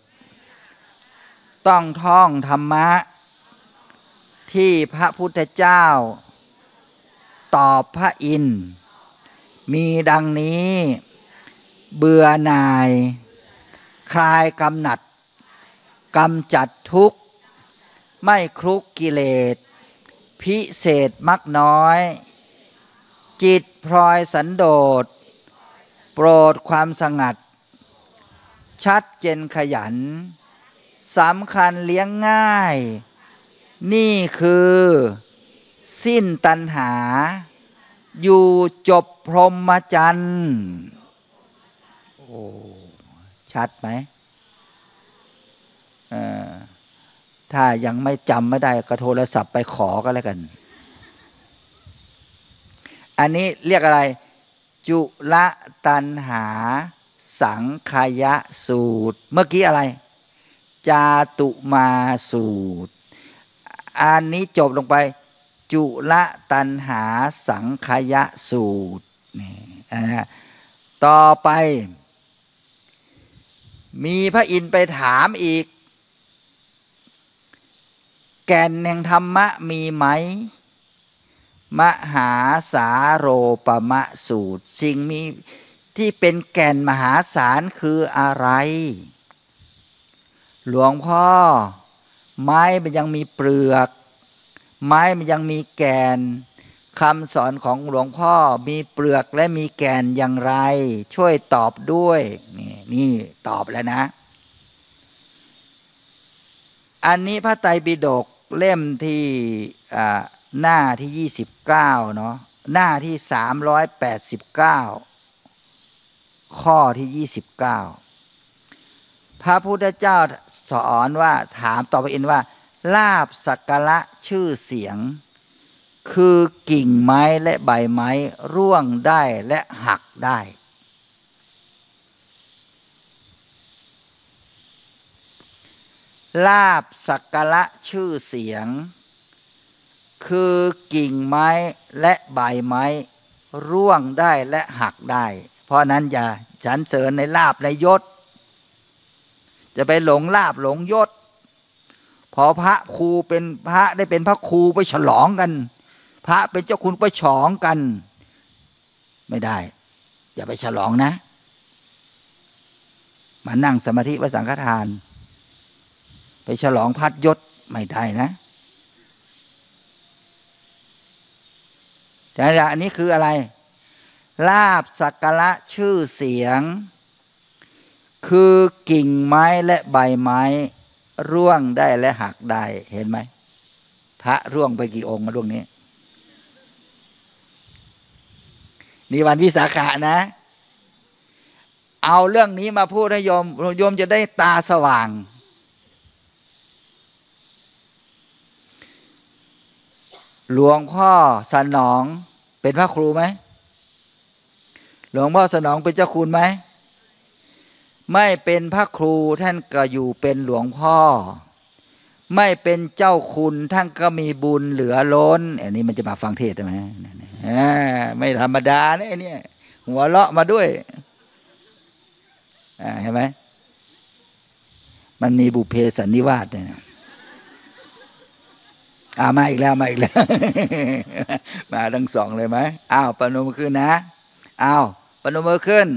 ต้องท่องธรรมะ ที่พระพุทธเจ้าตอบพระอินทร์มีดังนี้เบื่อหน่ายคลายกำหนัดกำจัดทุกข์ไม่คลุกกิเลสพิเศษมักน้อยจิตพลอยสันโดษโปรดความสงัดชัดเจนขยันสำคัญเลี้ยงง่ายนี่คือสิ้นตัณหาอยู่จบพรหมจรรย์โอ้ชัดไหมถ้ายังไม่จำไม่ได้ก็โทรศัพท์ไปขอก็แล้วกันอันนี้เรียกอะไรจุลตัณหาสังขยสูตรเมื่อกี้อะไรจาตุมาสูตรอันนี้จบลงไปจุลตัณหาสังขยสูตรนี่ต่อไปมีพระอินทร์ไปถามอีกแก่นแห่งธรรมะมีไหมมหาสาโรปมะสูตรสิ่งมีที่เป็นแก่นมหาสารคืออะไรหลวงพ่อไม้มันยังมีเปลือกไม้มันยังมีแก่นคำสอนของหลวงพ่อมีเปลือกและมีแก่นอย่างไรช่วยตอบด้วยนี่ตอบแล้วนะอันนี้พระไตรปิฎกเล่มที่หน้าที่29เนาะหน้าที่389ข้อที่29พระพุทธเจ้าสอนว่าถามต่อพระอินทร์ว่าลาภสักการะชื่อเสียงคือกิ่งไม้และใบไม้ร่วงได้และหักได้ลาภสักการะชื่อเสียงคือกิ่งไม้และใบไม้ร่วงได้และหักได้เพราะนั้นอย่าสรรเสริญในลาภในยศจะไปหลงลาภหลงยศพอพระครูเป็นพระได้เป็นพระครูไปฉลองกันพระเป็นเจ้าคุณไปฉลองกันไม่ได้อย่าไปฉลองนะมานั่งสมาธิพระสังฆทานไปฉลองพัดยศไม่ได้นะแต่อันนี้คืออะไรลาภสักการะชื่อเสียงคือกิ่งไม้และใบไม้ร่วงได้และหักได้เห็นไหมพระร่วงไปกี่องค์มาร่วงนี้นี่วันวิสาขะนะเอาเรื่องนี้มาพูดให้โยมจะได้ตาสว่างหลวงพ่อสนองเป็นพระครูไหมหลวงพ่อสนองเป็นเจ้าคุณไหมไม่เป็นพระครูท่านก็อยู่เป็นหลวงพ่อไม่เป็นเจ้าคุณท่านก็มีบุญเหลือล้นอันนี้มันจะมาฟังเทศใช่ไหมไม่ธรรมดาเนี่ยหัวเราะมาด้วยเห็นไหมมันมีบุพเพสันนิวาสเนี่ยมาอีกแล้วมาอีกแล้ว มาทั้งสองเลยไหมปนมือขึ้นนะปนมือขึ้น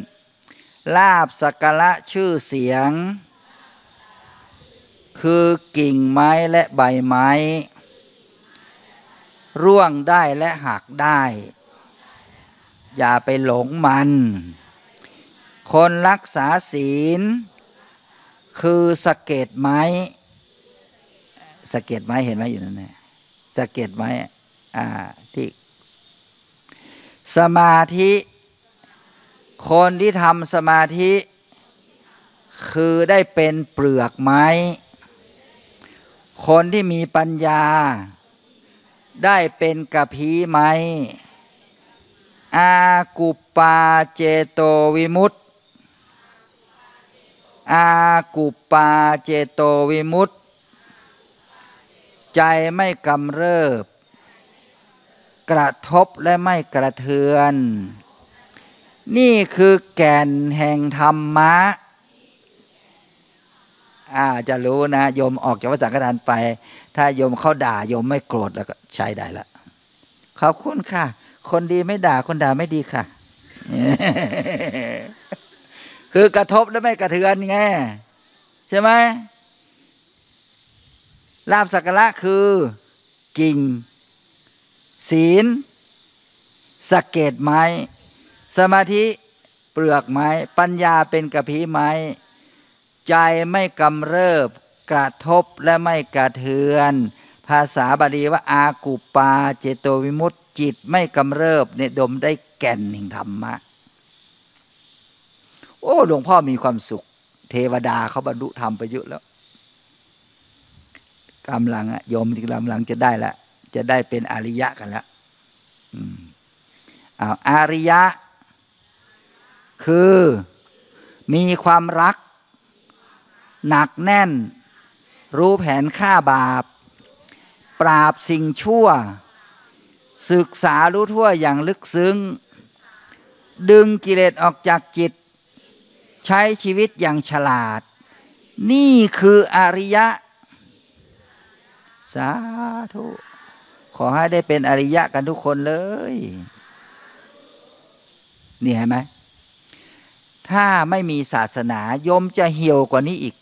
ลาภสักการะชื่อเสียงคือกิ่งไม้และใบไม้ร่วงได้และหักได้อย่าไปหลงมันคนรักษาศีลคือสะเก็ดไม้สะเก็ดไม้เห็นไหมอยู่นั่นแหละสะเก็ดไม้ที่สมาธิคนที่ทำสมาธิคือได้เป็นเปลือกไม้คนที่มีปัญญาได้เป็นกะพีไม้อากุปปาเจโตวิมุตติอากุปปาเจโตวิมุตติใจไม่กำเริบกระทบและไม่กระเทือนนี่คือแก่นแห่งธรรมะ จะรู้นะโยมออกจากพระสังฆทานไปถ้าโยมเขาด่าโยมไม่โกรธแล้วก็ใช้ได้ละขอบคุณค่ะคนดีไม่ด่าคนด่าไม่ดีค่ะ คือกระทบแล้วไม่กระเทือนไงใช่ไหมลาภสักการะคือกิ่งศีลสะเก็ดไม้สมาธิเปลือกไม้ปัญญาเป็นกระพี้ไม้ใจไม่กำเริบกระทบและไม่กระเทือนภาษาบาลีว่าอากุปาเจโตวิมุตติจิตไม่กำเริบเนี่ยดมได้แก่นแห่งธรรมะโอ้หลวงพ่อมีความสุขเทวดาเขาบรรลุธรรมไปเยอะแล้วกำลังโยมที่กำลังจะได้ละจะได้เป็นอริยะกันแล้วอริยะคือมีความรักหนักแน่นรู้แผนฆ่าบาปปราบสิ่งชั่วศึกษารู้ทั่วอย่างลึกซึ้งดึงกิเลสออกจากจิตใช้ชีวิตอย่างฉลาดนี่คืออริยะสาธุขอให้ได้เป็นอริยะกันทุกคนเลยนี่เห็นไหมถ้าไม่มีศาสนาโยมจะเหี่ยวกว่านี้อีก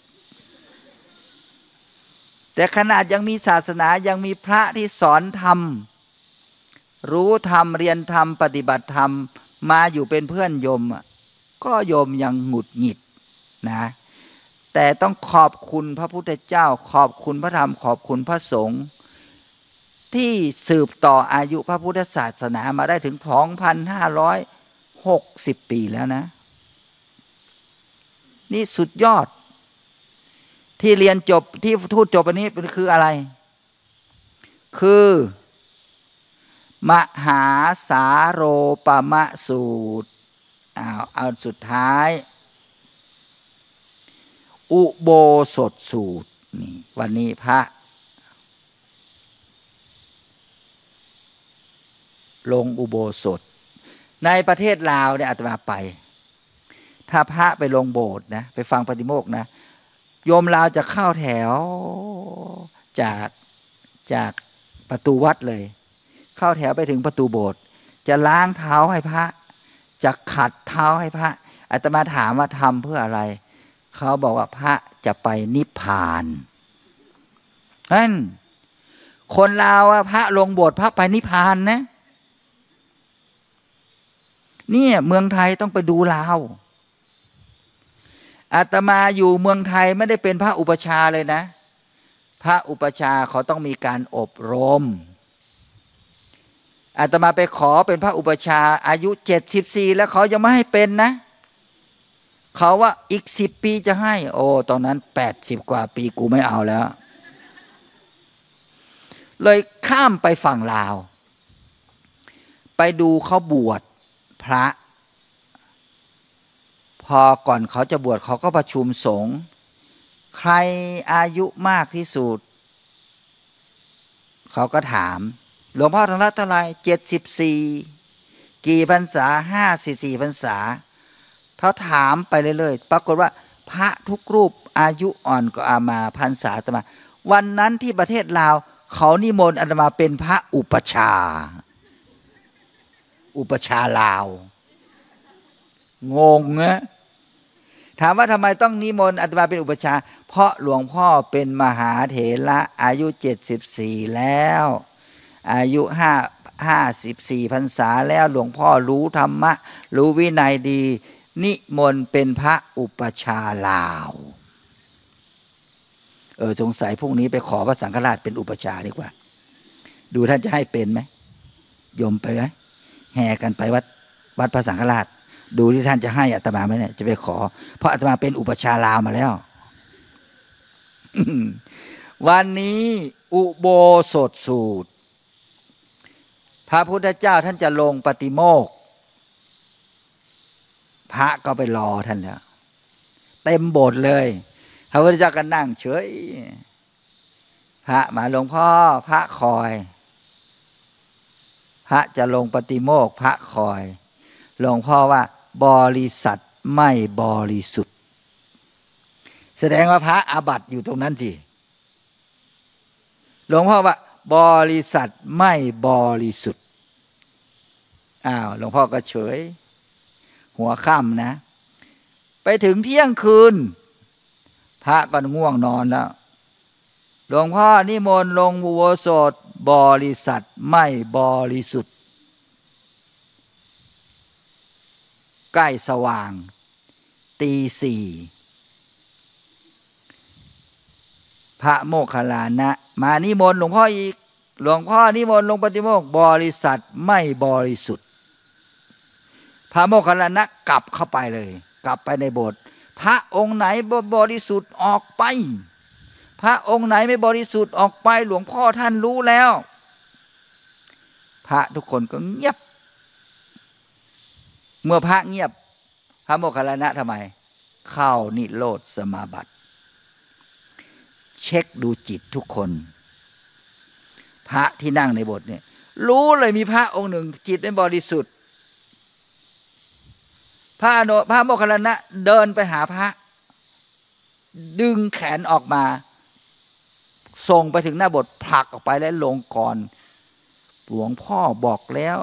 แต่ขนาดยังมีศาสนายังมีพระที่สอนธรรมรู้ธรรมเรียนธรรมปฏิบัติธรรมมาอยู่เป็นเพื่อนโยมก็โยมยังหงุดหงิดนะแต่ต้องขอบคุณพระพุทธเจ้าขอบคุณพระธรรมขอบคุณพระสงฆ์ที่สืบต่ออายุพระพุทธศาสนามาได้ถึง 2,560 ปีแล้วนะนี่สุดยอดที่เรียนจบที่ทูตจบอันนี้เป็นคืออะไรคือมหาสาโรปมะสูตรเอาสุดท้ายอุโบสถสูตรนี่วันนี้พระลงอุโบสถในประเทศลาวเนี่ยอาตมาไปถ้าพระไปลงโบสถ์นะไปฟังปฏิโมกข์นะโยมลาวจะเข้าแถวจากประตูวัดเลยเข้าแถวไปถึงประตูโบสถ์จะล้างเท้าให้พระจะขัดเท้าให้พระอาตมาถามว่าทำเพื่ออะไรเขาบอกว่าพระจะไปนิพพานนั่นคนลาวว่าพระลงโบสถ์พระไปนิพพานนะเนี่ยเมืองไทยต้องไปดูลาวอาตมาอยู่เมืองไทยไม่ได้เป็นพระอุปชาเลยนะพระอุปชาเขาต้องมีการอบรมอาตมาไปขอเป็นพระอุปชาอายุ74แล้วเขายังไม่ให้เป็นนะเขาว่าอีก10 ปีจะให้โอ้ตอนนั้น80 กว่าปีกูไม่เอาแล้วเลยข้ามไปฝั่งลาวไปดูเขาบวชพระพอก่อนเขาจะบวชเขาก็ประชุมสงฆ์ใครอายุมากที่สุดเขาก็ถามหลวงพ่อท่านรัตนไล74กี่พรรษา54 พรรษาเขาถามไปเรื่อยๆปรากฏว่าพระทุกรูปอายุอ่อนก็อามาพรรษาอาตมาวันนั้นที่ประเทศลาวเขานิมนต์อาตมาเป็นพระอุปชาลาวงงนะถามว่าทำไมต้องนิมนต์อาตมาเป็นอุปชาเพราะหลวงพ่อเป็นมหาเถระอายุ74แล้วอายุ54 พรรษาแล้วหลวงพ่อรู้ธรรมะรู้วินัยดีนิมนต์เป็นพระอุปชาลาวสงสัยพวกนี้ไปขอพระสังฆราชเป็นอุปชาดีกว่าดูท่านจะให้เป็นไหมโยมไปไหมแห่กันไปวัดพระสังฆราชดูที่ท่านจะให้อาตมาไหมเนี่ยจะไปขอเพราะอาตมาเป็นอุปชาลาวมาแล้ว วันนี้อุโบสถสูตรพระพุทธเจ้าท่านจะลงปฏิโมกข์พระก็ไปรอท่านแล้วเต็มโบสถ์เลยพระพุทธเจ้าก็นั่งเฉยพระมาหลวงพ่อพระคอยพระจะลงปฏิโมกข์พระคอยหลวงพ่อว่าบริษัทไม่บริสุทธิ์ แสดงว่าพระอาบัติอยู่ตรงนั้นสิหลวงพ่อว่าบริษัทไม่บริสุทธิ์อ้าวหลวงพ่อก็เฉยหัวค่ำนะไปถึงเที่ยงคืนพระก็ง่วงนอนแล้วหลวงพ่อนิมนต์ลงอุโบสถบริษัทไม่บริสุทธิ์ใกล้สว่างตี 4พระโมคคัลลานะมานิมนต์หลวงพ่ออีกหลวงพ่อนิมนต์ลงปฏิโมกข์บริษัทไม่บริสุทธิ์พระโมคคัลลานะกลับเข้าไปเลยกลับไปในโบสถ์พระองค์ไหนบริสุทธิ์ออกไปพระองค์ไหนไม่บริสุทธิ์ออกไปหลวงพ่อท่านรู้แล้วพระทุกคนก็เงียบเมื่อพระเงียบพระโมคคัลลานะทำไมเข้านิโรธสมาบัติเช็คดูจิตทุกคนพระที่นั่งในโบสถ์เนี่ยรู้เลยมีพระองค์หนึ่งจิตเป็นบริสุทธิ์พระโมคคัลลานะเดินไปหาพระดึงแขนออกมาส่งไปถึงหน้าโบสถ์ผลักออกไปและลงก่อนหลวงพ่อบอกแล้ว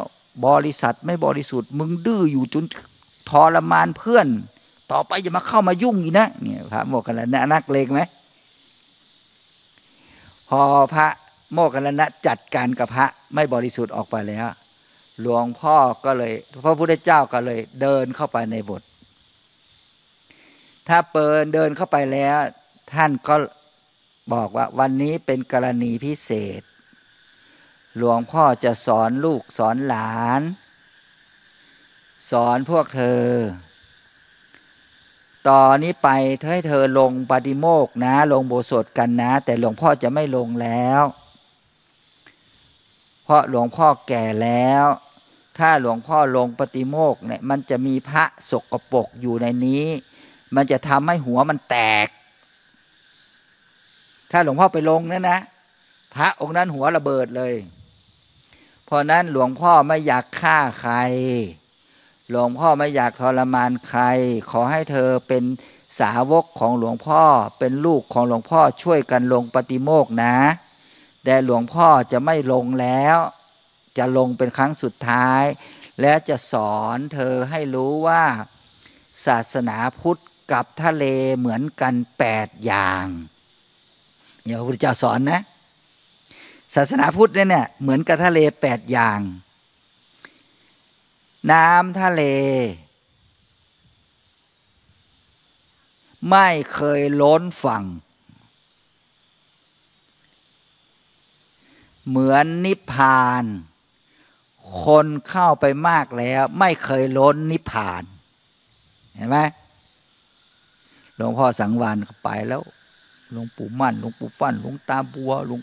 บริษัทไม่บริสุทธิ์มึงดื้ออยู่จนทรมานเพื่อนต่อไปอย่ามาเข้ามายุ่งอีกนะเนี่ยพระโมคคัลลานะนักเลงไหมพอพระโมคคัลลานะจัดการกับพระไม่บริสุทธิ์ออกไปแล้วหลวงพ่อก็เลยพระพุทธเจ้าก็เลยเดินเข้าไปในโบสถ์ถ้าเปิดเดินเข้าไปแล้วท่านก็บอกว่าวันนี้เป็นกรณีพิเศษหลวงพ่อจะสอนลูกสอนหลานสอนพวกเธอตอนนี้ไปให้เธอลงปฏิโมกข์นะลงโบสถ์กันนะแต่หลวงพ่อจะไม่ลงแล้วเพราะหลวงพ่อแก่แล้วถ้าหลวงพ่อลงปฏิโมกข์เนี่ยมันจะมีพระสกปรกอยู่ในนี้มันจะทำให้หัวมันแตกถ้าหลวงพ่อไปลงนั่นนะพระองค์นั้นหัวระเบิดเลยเพราะนั้นหลวงพ่อไม่อยากฆ่าใครหลวงพ่อไม่อยากทรมานใครขอให้เธอเป็นสาวกของหลวงพ่อเป็นลูกของหลวงพ่อช่วยกันลงปฏิโมกข์นะแต่หลวงพ่อจะไม่ลงแล้วจะลงเป็นครั้งสุดท้ายและจะสอนเธอให้รู้ว่าศาสนาพุทธกับทะเลเหมือนกัน8อย่างเนี่ยพระพุทธเจ้าสอนนะศาสนาพุทธเนี่ยเหมือนกับทะเล8อย่างน้ำทะเลไม่เคยล้นฝั่งเหมือนนิพพานคนเข้าไปมากแล้วไม่เคยล้นนิพพานเห็นไหมหลวงพ่อสังวานก็ไปแล้วหลวงปู่มั่นหลวงปู่ฟั่นหลวงตาบัวหลวง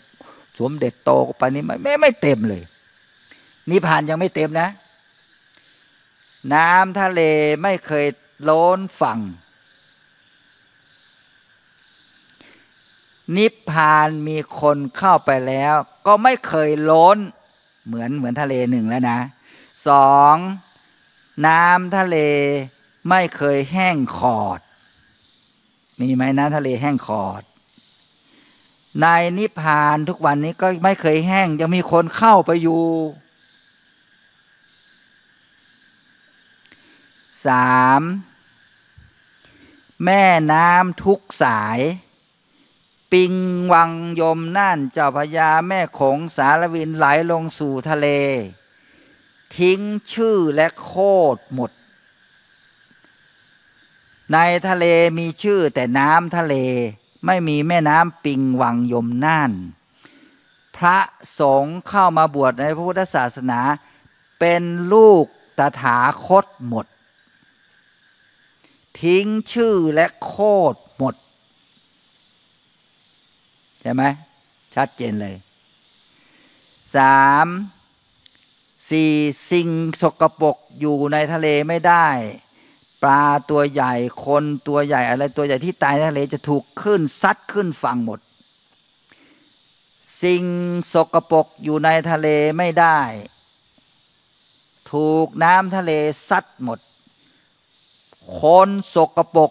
สมเด็จโตก็ไปนี่ไม่เต็มเลยนิพพานยังไม่เต็มนะน้ำทะเลไม่เคยล้นฝั่งนิพพานมีคนเข้าไปแล้วก็ไม่เคยล้นเหมือนทะเลหนึ่งแล้วนะสองน้ำทะเลไม่เคยแห้งขอดมีไหมน้ำทะเลแห้งขอดในนิพพานทุกวันนี้ก็ไม่เคยแห้งยังมีคนเข้าไปอยู่สามแม่น้ำทุกสายปิงวังยมน่านเจ้าพระยาแม่โขงสารวินไหลลงสู่ทะเลทิ้งชื่อและโคตรหมดในทะเลมีชื่อแต่น้ำทะเลไม่มีแม่น้ำปิงวังยมน่านพระสงฆ์เข้ามาบวชในพระพุทธศาสนาเป็นลูกตถาคตหมดทิ้งชื่อและโคตรหมดใช่ไหมชัดเจนเลยสามสี่สิ่งสกปรกอยู่ในทะเลไม่ได้ปลาตัวใหญ่คนตัวใหญ่อะไรตัวใหญ่ที่ตายในทะเลจะถูกคลื่นซัดขึ้นฝั่งหมดสิ่งสกปรกอยู่ในทะเลไม่ได้ถูกน้ำทะเลซัดหมดคนสกปรก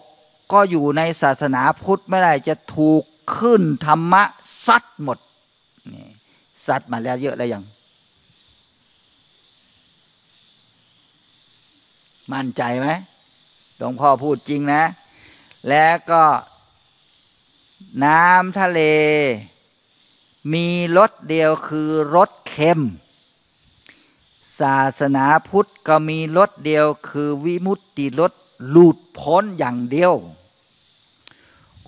ก็อยู่ในศาสนาพุทธไม่ได้จะถูกขึ้นธรรมะซัดหมดนี่ซัดมาแล้วเยอะแล้วยังมั่นใจไหมหลวงพ่อพูดจริงนะแล้วก็น้ำทะเลมีรสเดียวคือรสเค็มศาสนาพุทธก็มีรสเดียวคือวิมุตติรสหลุดพ้นอย่างเดียว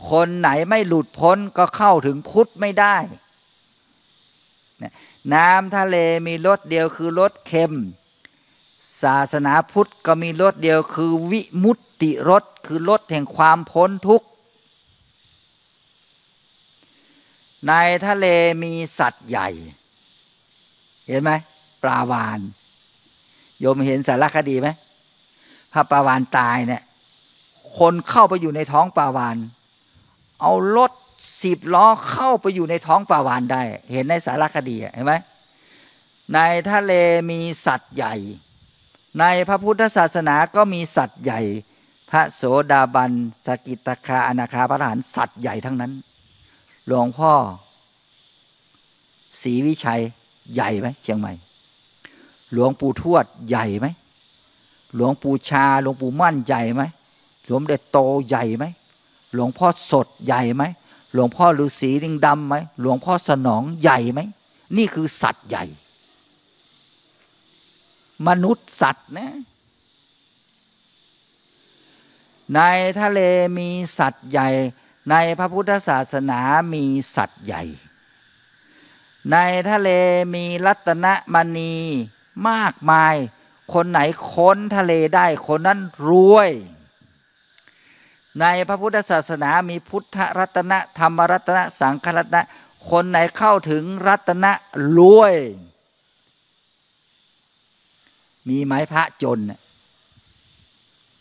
คนไหนไม่หลุดพ้นก็เข้าถึงพุทธไม่ได้น้ำทะเลมีรสเดียวคือรสเค็มศาสนาพุทธก็มีรสเดียวคือวิมุตติรสคือรสแห่งความพ้นทุกข์ในทะเลมีสัตว์ใหญ่เห็นไหมปลาวาฬโยมเห็นสารคดีไหมถ้าปลาวาฬตายเนี่ยคนเข้าไปอยู่ในท้องปลาวาฬเอารถ10 ล้อเข้าไปอยู่ในท้องปลาวาฬได้เห็นในสารคดีเห็นไหมในทะเลมีสัตว์ใหญ่ในพระพุทธศาสนาก็มีสัตว์ใหญ่พระโสดาบันสกิทาคาอนาคาพระอรหันต์สัตว์ใหญ่ทั้งนั้นหลวงพ่อศรีวิชัยใหญ่ไหมเชียงใหม่หลวงปู่ทวดใหญ่ไหมหลวงปู่ชาหลวงปู่มั่นใหญ่ไหมหลวงเด็ดโตใหญ่ไหมหลวงพ่อสดใหญ่ไหมหลวงพ่อฤาษีลิงดำไหมหลวงพ่อสนองใหญ่ไหมนี่คือสัตว์ใหญ่มนุษย์สัตว์นะในทะเลมีสัตว์ใหญ่ในพระพุทธศาสนามีสัตว์ใหญ่ในทะเลมีรัตนมณีมากมายคนไหนค้นทะเลได้คนนั้นรวยในพระพุทธศาสนามีพุทธรัตนะธรรมรัตนะสังฆรัตนะคนไหนเข้าถึงรัตนะรวยมีไหมพระจน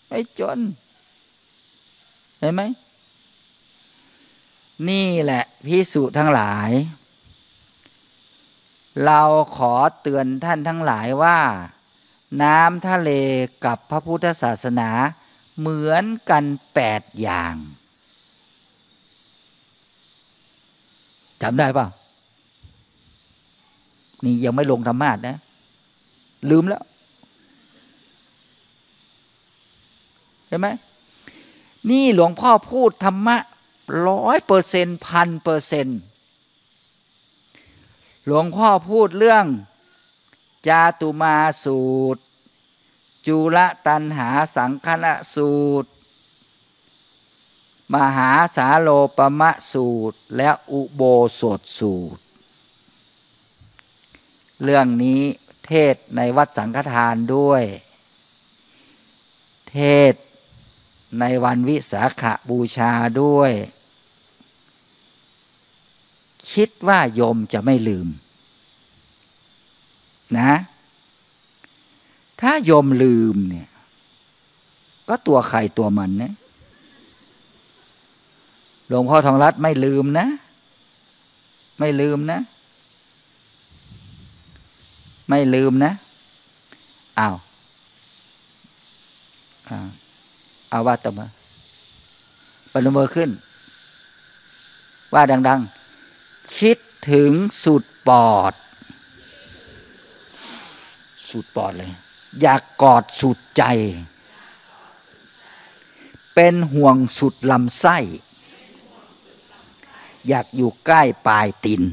ไม่จนเห็นไหมนี่แหละภิกษุทั้งหลายเราขอเตือนท่านทั้งหลายว่าน้ำทะเลกับพระพุทธศาสนาเหมือนกัน8 อย่างจำได้ป่ะนี่ยังไม่ลงธรรมะนะลืมแล้วเห็นไหมนี่หลวงพ่อพูดธรรมะ100%1,000%หลวงพ่อพูดเรื่องจาตุมาสูตรจุลตันหาสังคณะสูตรมหาสาโลปมะสูตรและอุโบสถสูตรเรื่องนี้เทศในวัดสังฆทานด้วยเทศในวันวิสาขบูชาด้วยคิดว่าโยมจะไม่ลืมนะถ้าโยมลืมเนี่ยก็ตัวใครตัวมันนะหลวงพ่อทองรัตน์ไม่ลืมนะไม่ลืมนะไม่ลืมนะอ้าวเอาว่าต่อมาปรบมือขึ้นว่าดังๆคิดถึงสุดปอดสุดปอดเลยอยากกอดสุดใจเป็นห่วงสุดลำไส้อยากอยู่ใกล้ปลายตีน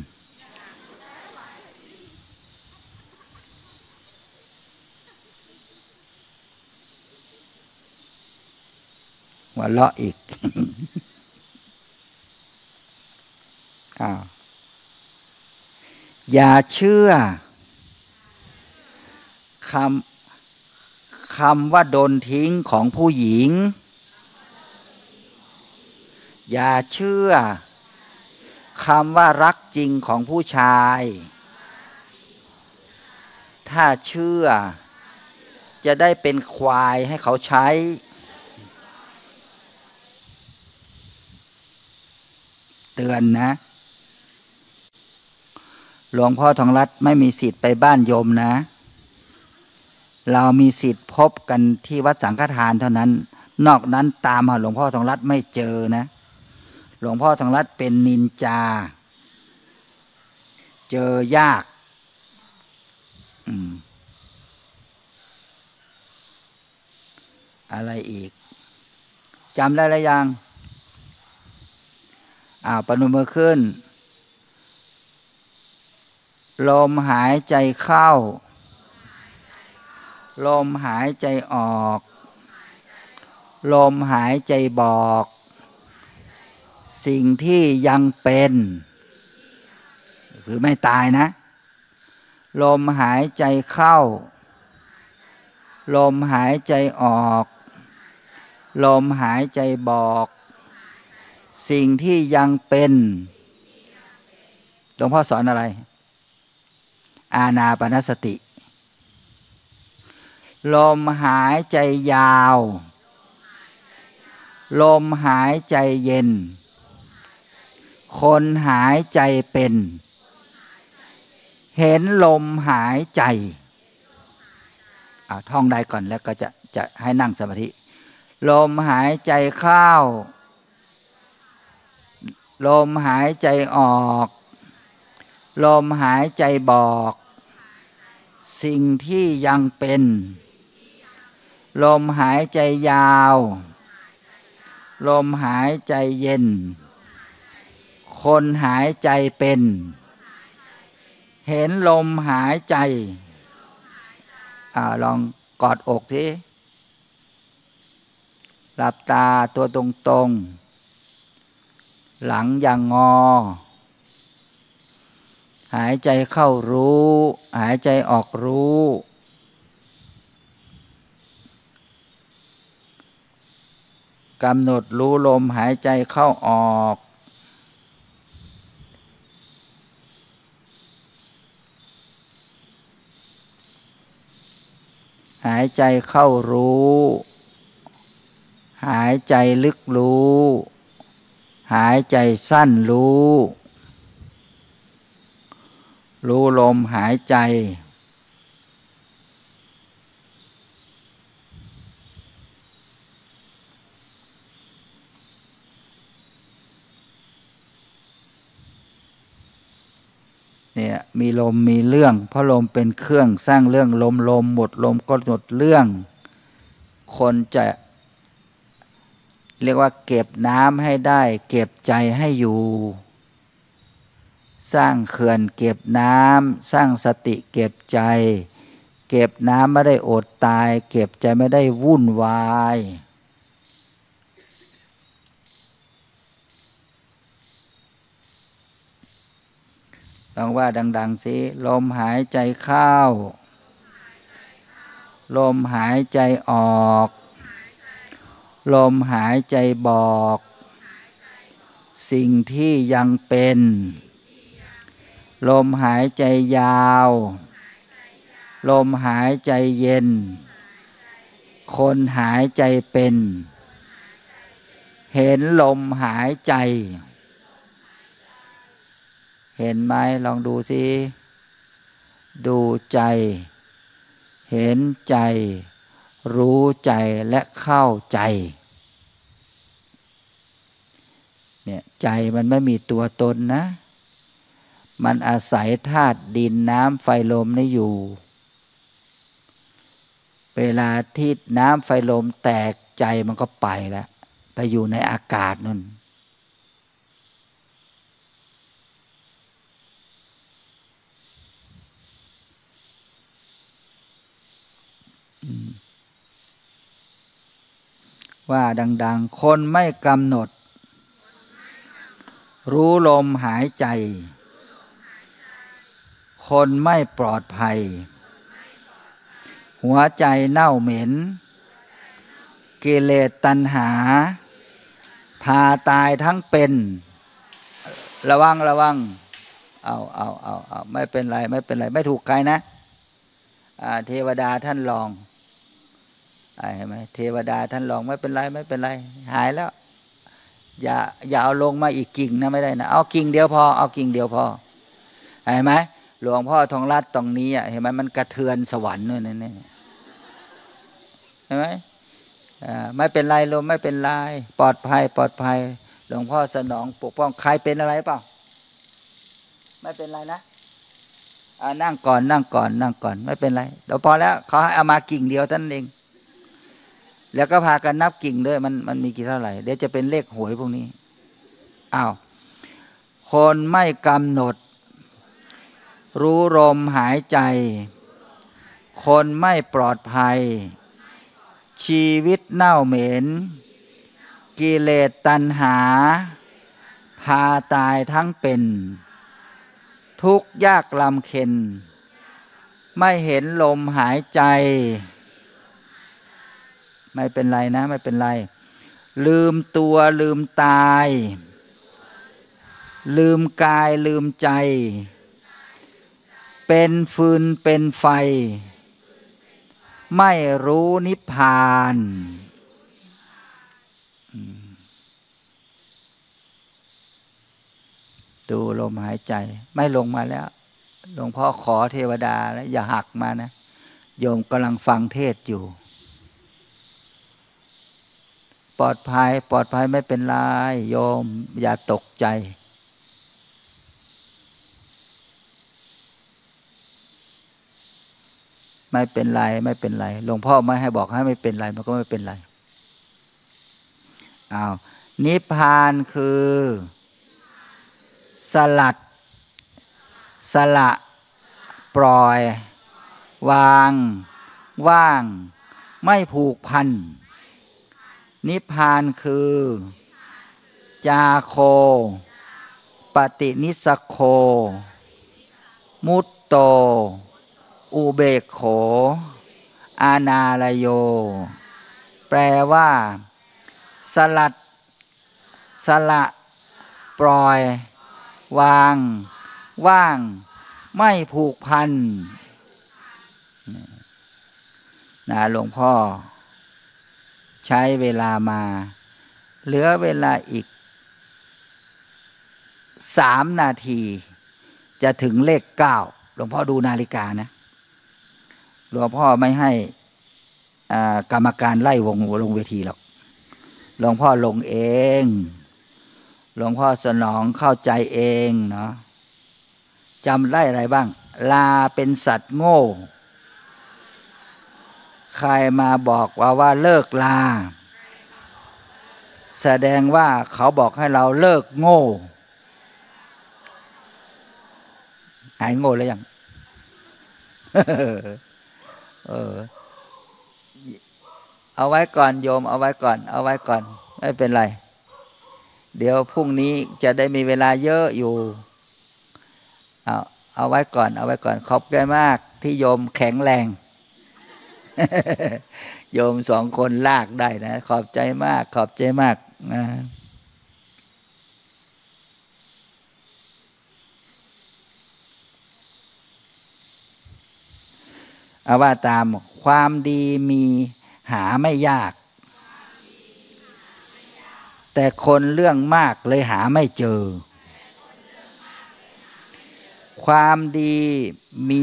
ว่าเลาะอีก อย่าเชื่อคำว่าโดนทิ้งของผู้หญิงอย่าเชื่อคำว่ารักจริงของผู้ชายถ้าเชื่อจะได้เป็นควายให้เขาใช้เตือนนะหลวงพ่อทองรัตน์ไม่มีสิทธิ์ไปบ้านโยมนะเรามีสิทธิ์พบกันที่วัดสังฆทานเท่านั้น นอกนั้นตามหาหลวงพ่อทองรัตน์ไม่เจอนะหลวงพ่อทองรัตน์เป็นนินจาเจอยากอะไรอีกจำได้หรือยังปนุมือขึ้นลมหายใจเข้าลมหายใจออกลมหายใจบอกสิ่งที่ยังเป็นคือไม่ตายนะลมหายใจเข้าลมหายใจออกลมหายใจบอกสิ่งที่ยังเป็นหลวงพ่อสอนอะไรอานาปานสติลมหายใจยาวลมหายใจเย็นคนหายใจเป็นเห็นลมหายใจท่องได้ก่อนแล้วก็จะให้นั่งสมาธิลมหายใจเข้าลมหายใจออกลมหายใจบอกสิ่งที่ยังเป็นลมหายใจยาวลมหายใจเย็นคนหายใจเป็นเห็นลมหายใจลองกอดอกสิหลับตาตัวตรงๆหลังอย่างงอหายใจเข้ารู้หายใจออกรู้กำหนดรู้ลมหายใจเข้าออกหายใจเข้ารู้หายใจลึกรู้หายใจสั้นรู้รู้ลมหายใจเนี่ยมีลมมีเรื่องเพราะลมเป็นเครื่องสร้างเรื่องลมหมดลมก็หมดเรื่องคนจะเรียกว่าเก็บน้ำให้ได้เก็บใจให้อยู่สร้างเขื่อนเก็บน้ำสร้างสติเก็บใจเก็บน้ำไม่ได้อดตายเก็บใจไม่ได้วุ่นวายลองว่าดังๆสิลมหายใจเข้าลมหายใจออกลมหายใจบอกสิ่งที่ยังเป็นลมหายใจยาวลมหายใจเย็นคนหายใจเป็นเห็นลมหายใจเห็นไหมลองดูสิดูใจเห็นใจรู้ใจและเข้าใจเนี่ยใจมันไม่มีตัวตนนะมันอาศัยธาตุดินน้ำไฟลมนี่อยู่เวลาที่น้ำไฟลมแตกใจมันก็ไปแล้วไปอยู่ในอากาศนั่นว่าดังๆคนไม่กำหนดรู้ลมหายใจคนไม่ปลอดภัยหัวใจเน่าเหม็นกิเลสตัณหาพาตายทั้งเป็นระวังเอาไม่เป็นไรไม่ถูกใครนะเทวดาท่านลองเห็นไหมเทวดาท่านลองไม่เป็นไรหายแล้วอย่าเอาลงมาอีกกิ่งนะไม่ได้นะเอากิ่งเดียวพอเห็นไหมหลวงพ่อทองรัตน์ตรงนี้เห็นไหมมันกระเทือนสวรรค์ด้วยนั่นเห็นไหม ไม่เป็นไรลมไม่เป็นไรปลอดภัยปลอดภัยหลวงพ่อสนองปกป้องใครเป็นอะไรเปล่าไม่เป็นไรนะนั่งก่อนนั่งก่อนนั่งก่อนไม่เป็นไรเดี๋ยวพอแล้วเขาให้เอามากิ่งเดียวท่านเองแล้วก็พากันนับกิ่งด้วยมันมีกี่เท่าไหร่เดี๋ยวจะเป็นเลขหวยพวกนี้อ้าวคนไม่กำหนดรู้ลมหายใจคนไม่ปลอดภัยชีวิตเน่าเหม็นกิเลสตัณหาพาตายทั้งเป็นทุกข์ยากลำเค็ญไม่เห็นลมหายใจไม่เป็นไรนะไม่เป็นไรลืมตัวลืมตายลืมกายลืมใจเป็นฟืนเป็นไฟไม่รู้นิพพานดูลมหายใจไม่ลงมาแล้วหลวงพ่อขอเทวดาแล้วอย่าหักมานะโยมกำลังฟังเทศอยู่ปลอดภัยปลอดภัยไม่เป็นไรโยมอย่าตกใจไม่เป็นไรไม่เป็นไรหลวงพ่อไม่ให้บอกให้ไม่เป็นไรมันก็ไม่เป็นไรอ้าวนิพพานคือสลัดสละปล่อยวางว่างไม่ผูกพันนิพพานคือจาโคปฏินิสโคมุตโตอุเบกโขอานาลโยแปลว่าสลัดสละปล่อยวางว่างไม่ผูกพันนะหลวงพ่อใช้เวลามาเหลือเวลาอีก3 นาทีจะถึงเลข9หลวงพ่อดูนาฬิกานะหลวงพ่อไม่ให้กรรมการไล่วงลงเวทีหรอกหลวงพ่อลงเองหลวงพ่อสนองเข้าใจเองเนาะจำได้อะไรบ้างลาเป็นสัตว์โง่ใครมาบอกว่าเลิกลาแสดงว่าเขาบอกให้เราเลิกโง่หายโง่แล้วยัง เอาไว้ก่อนโยมเอาไว้ก่อนเอาไว้ก่อนไม่เป็นไรเดี๋ยวพรุ่งนี้จะได้มีเวลาเยอะอยู่เอาไว้ก่อนเอาไว้ก่อนขอบใจมากที่โยมแข็งแรง โยม2 คนลากได้นะขอบใจมากขอบใจมากเอาว่าตามความดีมีหาไม่ยากแต่คนเรื่องมากเลยหาไม่เจอความดีมี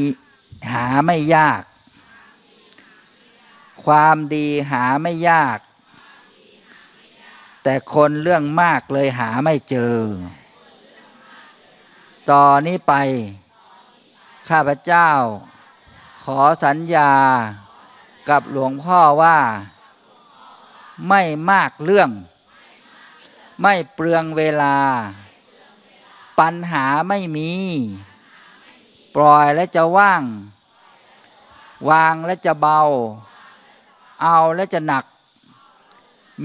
หาไม่ยากความดีหาไม่ยากแต่คนเรื่องมากเลยหาไม่เจอต่อนี้ไปข้าพเจ้าขอสัญญากับหลวงพ่อว่าไม่มากเรื่องไม่เปลืองเวลาปัญหาไม่มีปล่อยและจะว่างวางและจะเบาเอาและจะหนัก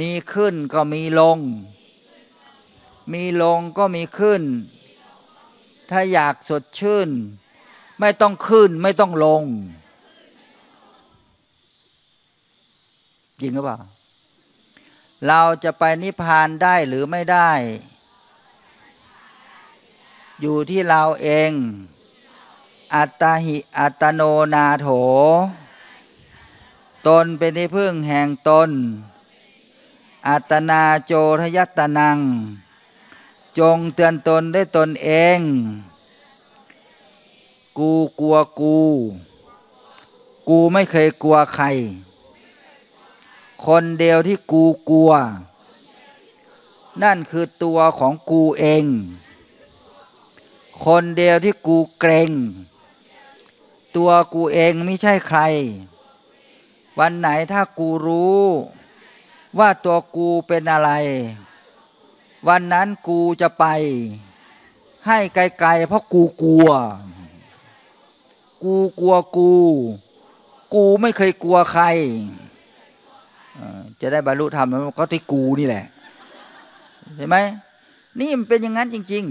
มีขึ้นก็มีลงมีลงก็มีขึ้นถ้าอยากสดชื่นไม่ต้องขึ้นไม่ต้องลงจริงหรือเปล่าเราจะไปนิพพานได้หรือไม่ได้อยู่ที่เราเองอัตตหิอัตโนนาโถตนเป็นที่พึ่งแห่งตนอัตนาโจทยัตตนังจงเตือนตนด้วยตนเองกูกลัวกูไม่เคยกลัวใคร คนเดียวที่กูกลัวนั่นคือตัวของกูเองคนเดียวที่กูเกรงตัวกูเองไม่ใช่ใครวันไหนถ้ากูรู้ว่าตัวกูเป็นอะไรวันนั้นกูจะไปให้ไกลๆเพราะกูกลัวกูกลัวกูไม่เคยกลัวใครจะได้บรรลุธรรมแล้วก็ที่กูนี่แหละเห็นไหมนี่มันเป็นอย่างนั้นจริง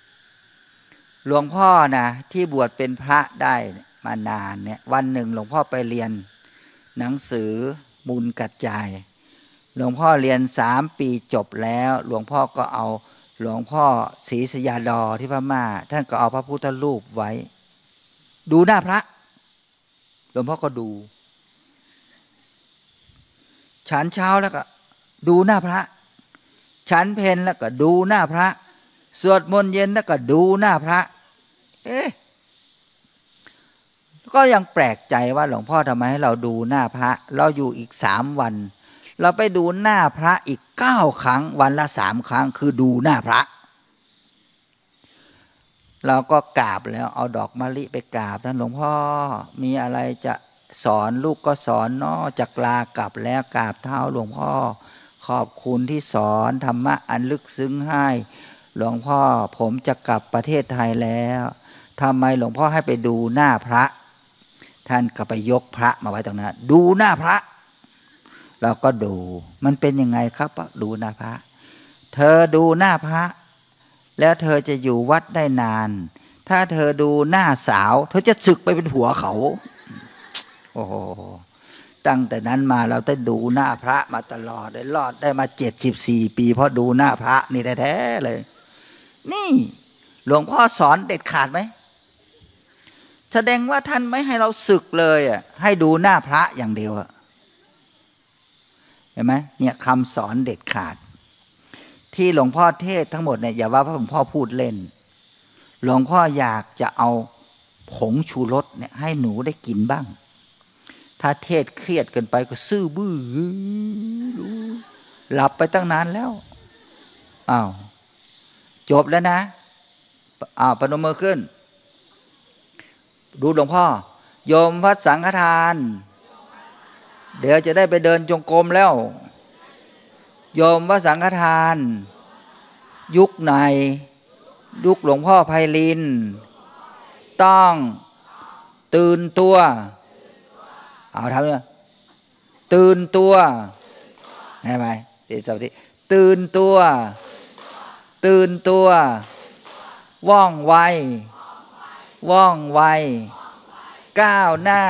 ๆหลวงพ่อนะที่บวชเป็นพระได้มานานเนี่ยวันหนึ่งหลวงพ่อไปเรียนหนังสือมูลกัจจายหลวงพ่อเรียน3 ปีจบแล้วหลวงพ่อก็เอาหลวงพ่อศรีสยาดอที่พม่าท่านก็เอาพระพุทธรูปไว้ดูหน้าพระหลวงพ่อก็ดูฉันเช้าแล้วก็ดูหน้าพระฉันเพลแล้วก็ดูหน้าพระสวดมนต์เย็นแล้วก็ดูหน้าพระเอ๊ะก็ยังแปลกใจว่าหลวงพ่อทำไมให้เราดูหน้าพระเราอยู่อีก3 วันเราไปดูหน้าพระอีก9 ครั้งวันละ3 ครั้งคือดูหน้าพระเราก็กราบแล้วเอาดอกมะลิไปกราบท่านหลวงพ่อมีอะไรจะสอนลูกก็สอนเนาะจักลากลับแล้วกราบเท้าหลวงพ่อขอบคุณที่สอนธรรมะอันลึกซึ้งให้หลวงพ่อผมจะกลับประเทศไทยแล้วทำไมหลวงพ่อให้ไปดูหน้าพระท่านก็ไปยกพระมาไว้ตรงนั้นดูหน้าพระเราก็ดูมันเป็นยังไงครับดูหน้าพระเธอดูหน้าพระแล้วเธอจะอยู่วัดได้นานถ้าเธอดูหน้าสาวเธอจะสึกไปเป็นหัวเขาโอ้โหตั้งแต่นั้นมาเราได้ดูหน้าพระมาตลอดได้รอดได้มา74 ปีเพราะดูหน้าพระนี่แท้ๆเลยนี่หลวงพ่อสอนเด็ดขาดไหมแสดงว่าท่านไม่ให้เราสึกเลยอ่ะให้ดูหน้าพระอย่างเดียวอ่ะเห็นไหมเนี่ยคำสอนเด็ดขาดที่หลวงพ่อเทศทั้งหมดเนี่ยอย่าว่าพระหลวงพ่อพูดเล่นหลวงพ่ออยากจะเอาผงชูรสเนี่ยให้หนูได้กินบ้างถ้าเทศเครียดเกินไปก็ซื่อบื้อหลับไปตั้งนานแล้วอ้าวจบแล้วนะอ้าวพนมมือขึ้นดูหลวงพ่อโยมวัดสังฆทานเดี๋ยวจะได้ไปเดินจงกรมแล้วโยมวัดสังฆทานยุคไหนยุคหลวงพ่อไพลินต้องตื่นตัวเอาทำเนี่ยตื่นตัวใช่ไหมติดสติตื่นตัวตื่นตัวว่องไวว่องไวก้าวหน้า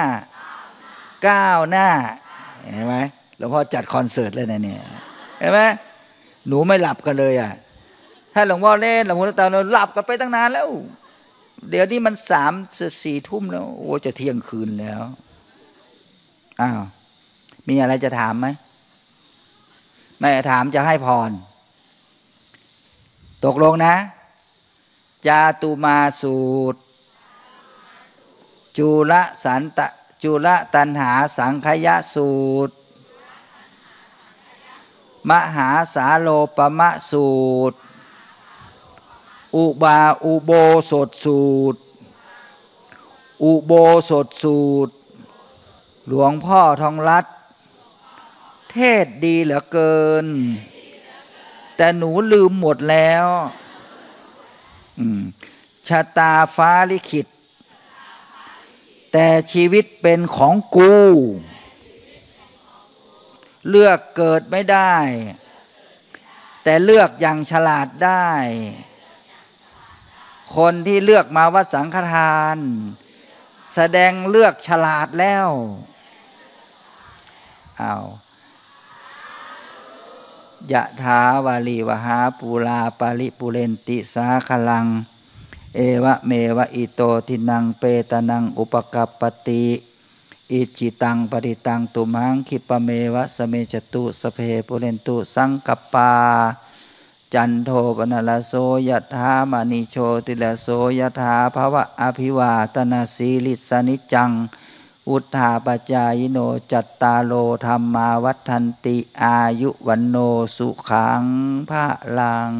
ก้าวหน้าเห็นไหมหลวงพ่อจัดคอนเสิร์ตเลยนะเนี่ยเห็นไหมหนูไม่หลับกันเลยอ่ะถ้าหลวงพ่อเล่นหลวงพ่อตาเราหลับกันไปตั้งนานแล้วเดี๋ยวนี้มัน3-4 ทุ่มแล้วโอ้จะเที่ยงคืนแล้วอ้าวมีอะไรจะถามไหมไม่ถามจะให้พรตกลงนะจาตุมาสูตรจุลตันหาสังขยสูตรมหาสาโลปมะสูตรอุบาอุโบสถสูตรอุโบสถสูตรหลวงพ่อทองรัตน์เทศดีเหลือเกินแต่หนูลืมหมดแล้วชะตาฟ้าลิขิตแต่ชีวิตเป็นของกูเลือกเกิดไม่ได้แต่เลือกอย่างฉลาดได้คนที่เลือกมาวัดสังฆทานแสดงเลือกฉลาดแล้วเอายะถาวาลีวหาปูราปาริปุเรนติสาคลังเอวะเมวะอิโตทินังเปตนังอุปกัปปติอิจิตังปฏิตังตุมังคิปะเมวะสเมจตุสเพปุเรนตุสังกัปปาจันโทปนลโสยถามณิโชติลโสยถาภวะอภิวาตนาสีลิสนิจัง อุทธาปจายโนจัตตาโลธรรมาวัฏฐันติอายุวันโนสุขังพลัง